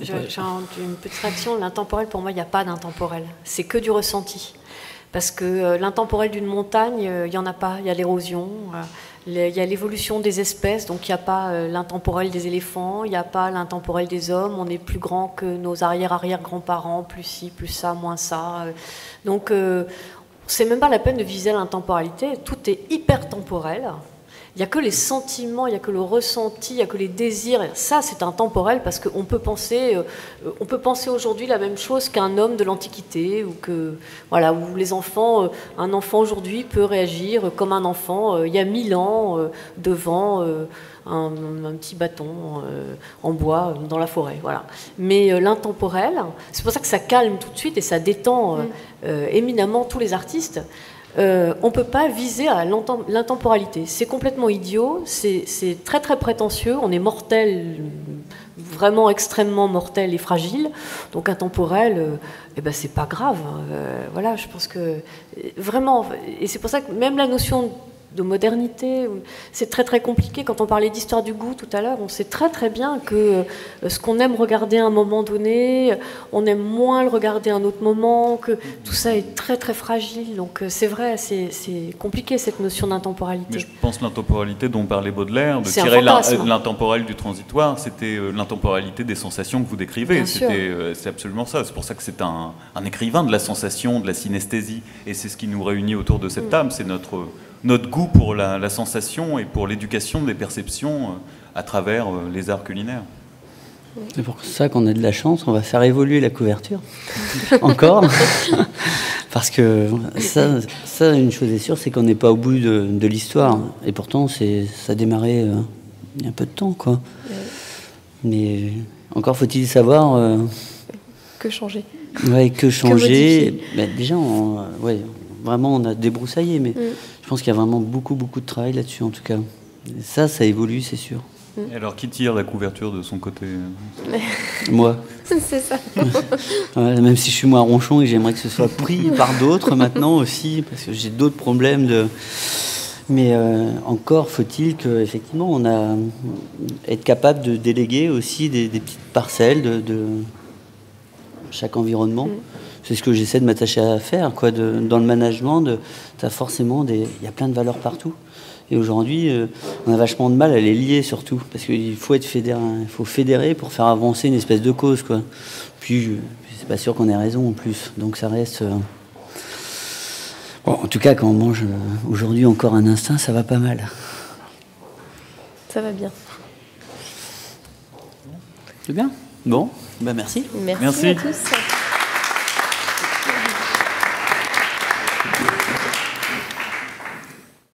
une petite réaction. L'intemporel, pour moi, il n'y a pas d'intemporel. C'est que du ressenti. Parce que l'intemporel d'une montagne, il n'y en a pas. Il y a l'érosion, il y a l'évolution des espèces, donc il n'y a pas l'intemporel des éléphants, il n'y a pas l'intemporel des hommes, on est plus grand que nos arrière-arrière-grands-parents, plus ci, plus ça, moins ça. Donc c'est même pas la peine de viser l'intemporalité, tout est hyper temporel. Il n'y a que les sentiments, il n'y a que le ressenti, il n'y a que les désirs. Ça, c'est intemporel parce qu'on peut penser, on peut penser aujourd'hui la même chose qu'un homme de l'Antiquité, ou que, voilà, où les enfants, un enfant aujourd'hui peut réagir comme un enfant il y a mille ans devant un, un petit bâton en bois dans la forêt. Voilà. Mais l'intemporel, c'est pour ça que ça calme tout de suite et ça détend mmh. euh, éminemment tous les artistes. Euh, on ne peut pas viser à l'intemporalité. C'est complètement idiot, c'est très très prétentieux, on est mortel, vraiment extrêmement mortel et fragile, donc intemporel, euh, eh ben c'est pas grave. Euh, voilà, je pense que vraiment, et c'est pour ça que même la notion de modernité, c'est très très compliqué. Quand on parlait d'histoire du goût tout à l'heure, on sait très très bien que ce qu'on aime regarder à un moment donné, on aime moins le regarder à un autre moment, que tout ça est très très fragile. Donc c'est vrai, c'est compliqué cette notion d'intemporalité. Mais je pense l'intemporalité dont parlait Baudelaire, de tirer l'intemporel du transitoire, c'était l'intemporalité des sensations que vous décrivez. C'est absolument ça. C'est pour ça que c'est un, un écrivain de la sensation, de la synesthésie. Et c'est ce qui nous réunit autour de cette table, c'est notre... notre goût pour la, la sensation et pour l'éducation des perceptions à travers les arts culinaires. C'est pour ça qu'on a de la chance, on va faire évoluer la couverture, encore, parce que ça, ça, une chose est sûre, c'est qu'on n'est pas au bout de, de l'histoire, et pourtant ça a démarré euh, il y a un peu de temps, quoi. Euh... Mais encore faut-il savoir... Euh... Que changer. Ouais, que changer. Que bah, déjà, on, euh, ouais, vraiment, on a débroussaillé, mais... Mm. Je pense qu'il y a vraiment beaucoup, beaucoup de travail là-dessus, en tout cas. Et ça, ça évolue, c'est sûr. Et alors, qui tire la couverture de son côté? Moi. C'est ça. Ouais, même si je suis moi ronchon et j'aimerais que ce soit pris par d'autres maintenant aussi, parce que j'ai d'autres problèmes de... Mais euh, encore faut-il qu'effectivement, on a... être capable de déléguer aussi des, des petites parcelles de, de chaque environnement. Mm. C'est ce que j'essaie de m'attacher à faire, quoi. De, dans le management, de, t'as forcément des, il y a plein de valeurs partout. Et aujourd'hui, euh, on a vachement de mal à les lier surtout, parce qu'il faut être fédéré, il faut fédérer pour faire avancer une espèce de cause, quoi. Puis, c'est pas sûr qu'on ait raison en plus. Donc ça reste. Euh... Bon, en tout cas, quand on mange euh, aujourd'hui encore un instinct, ça va pas mal. Ça va bien. C'est bien. Bon, ben merci. Merci, merci à tous.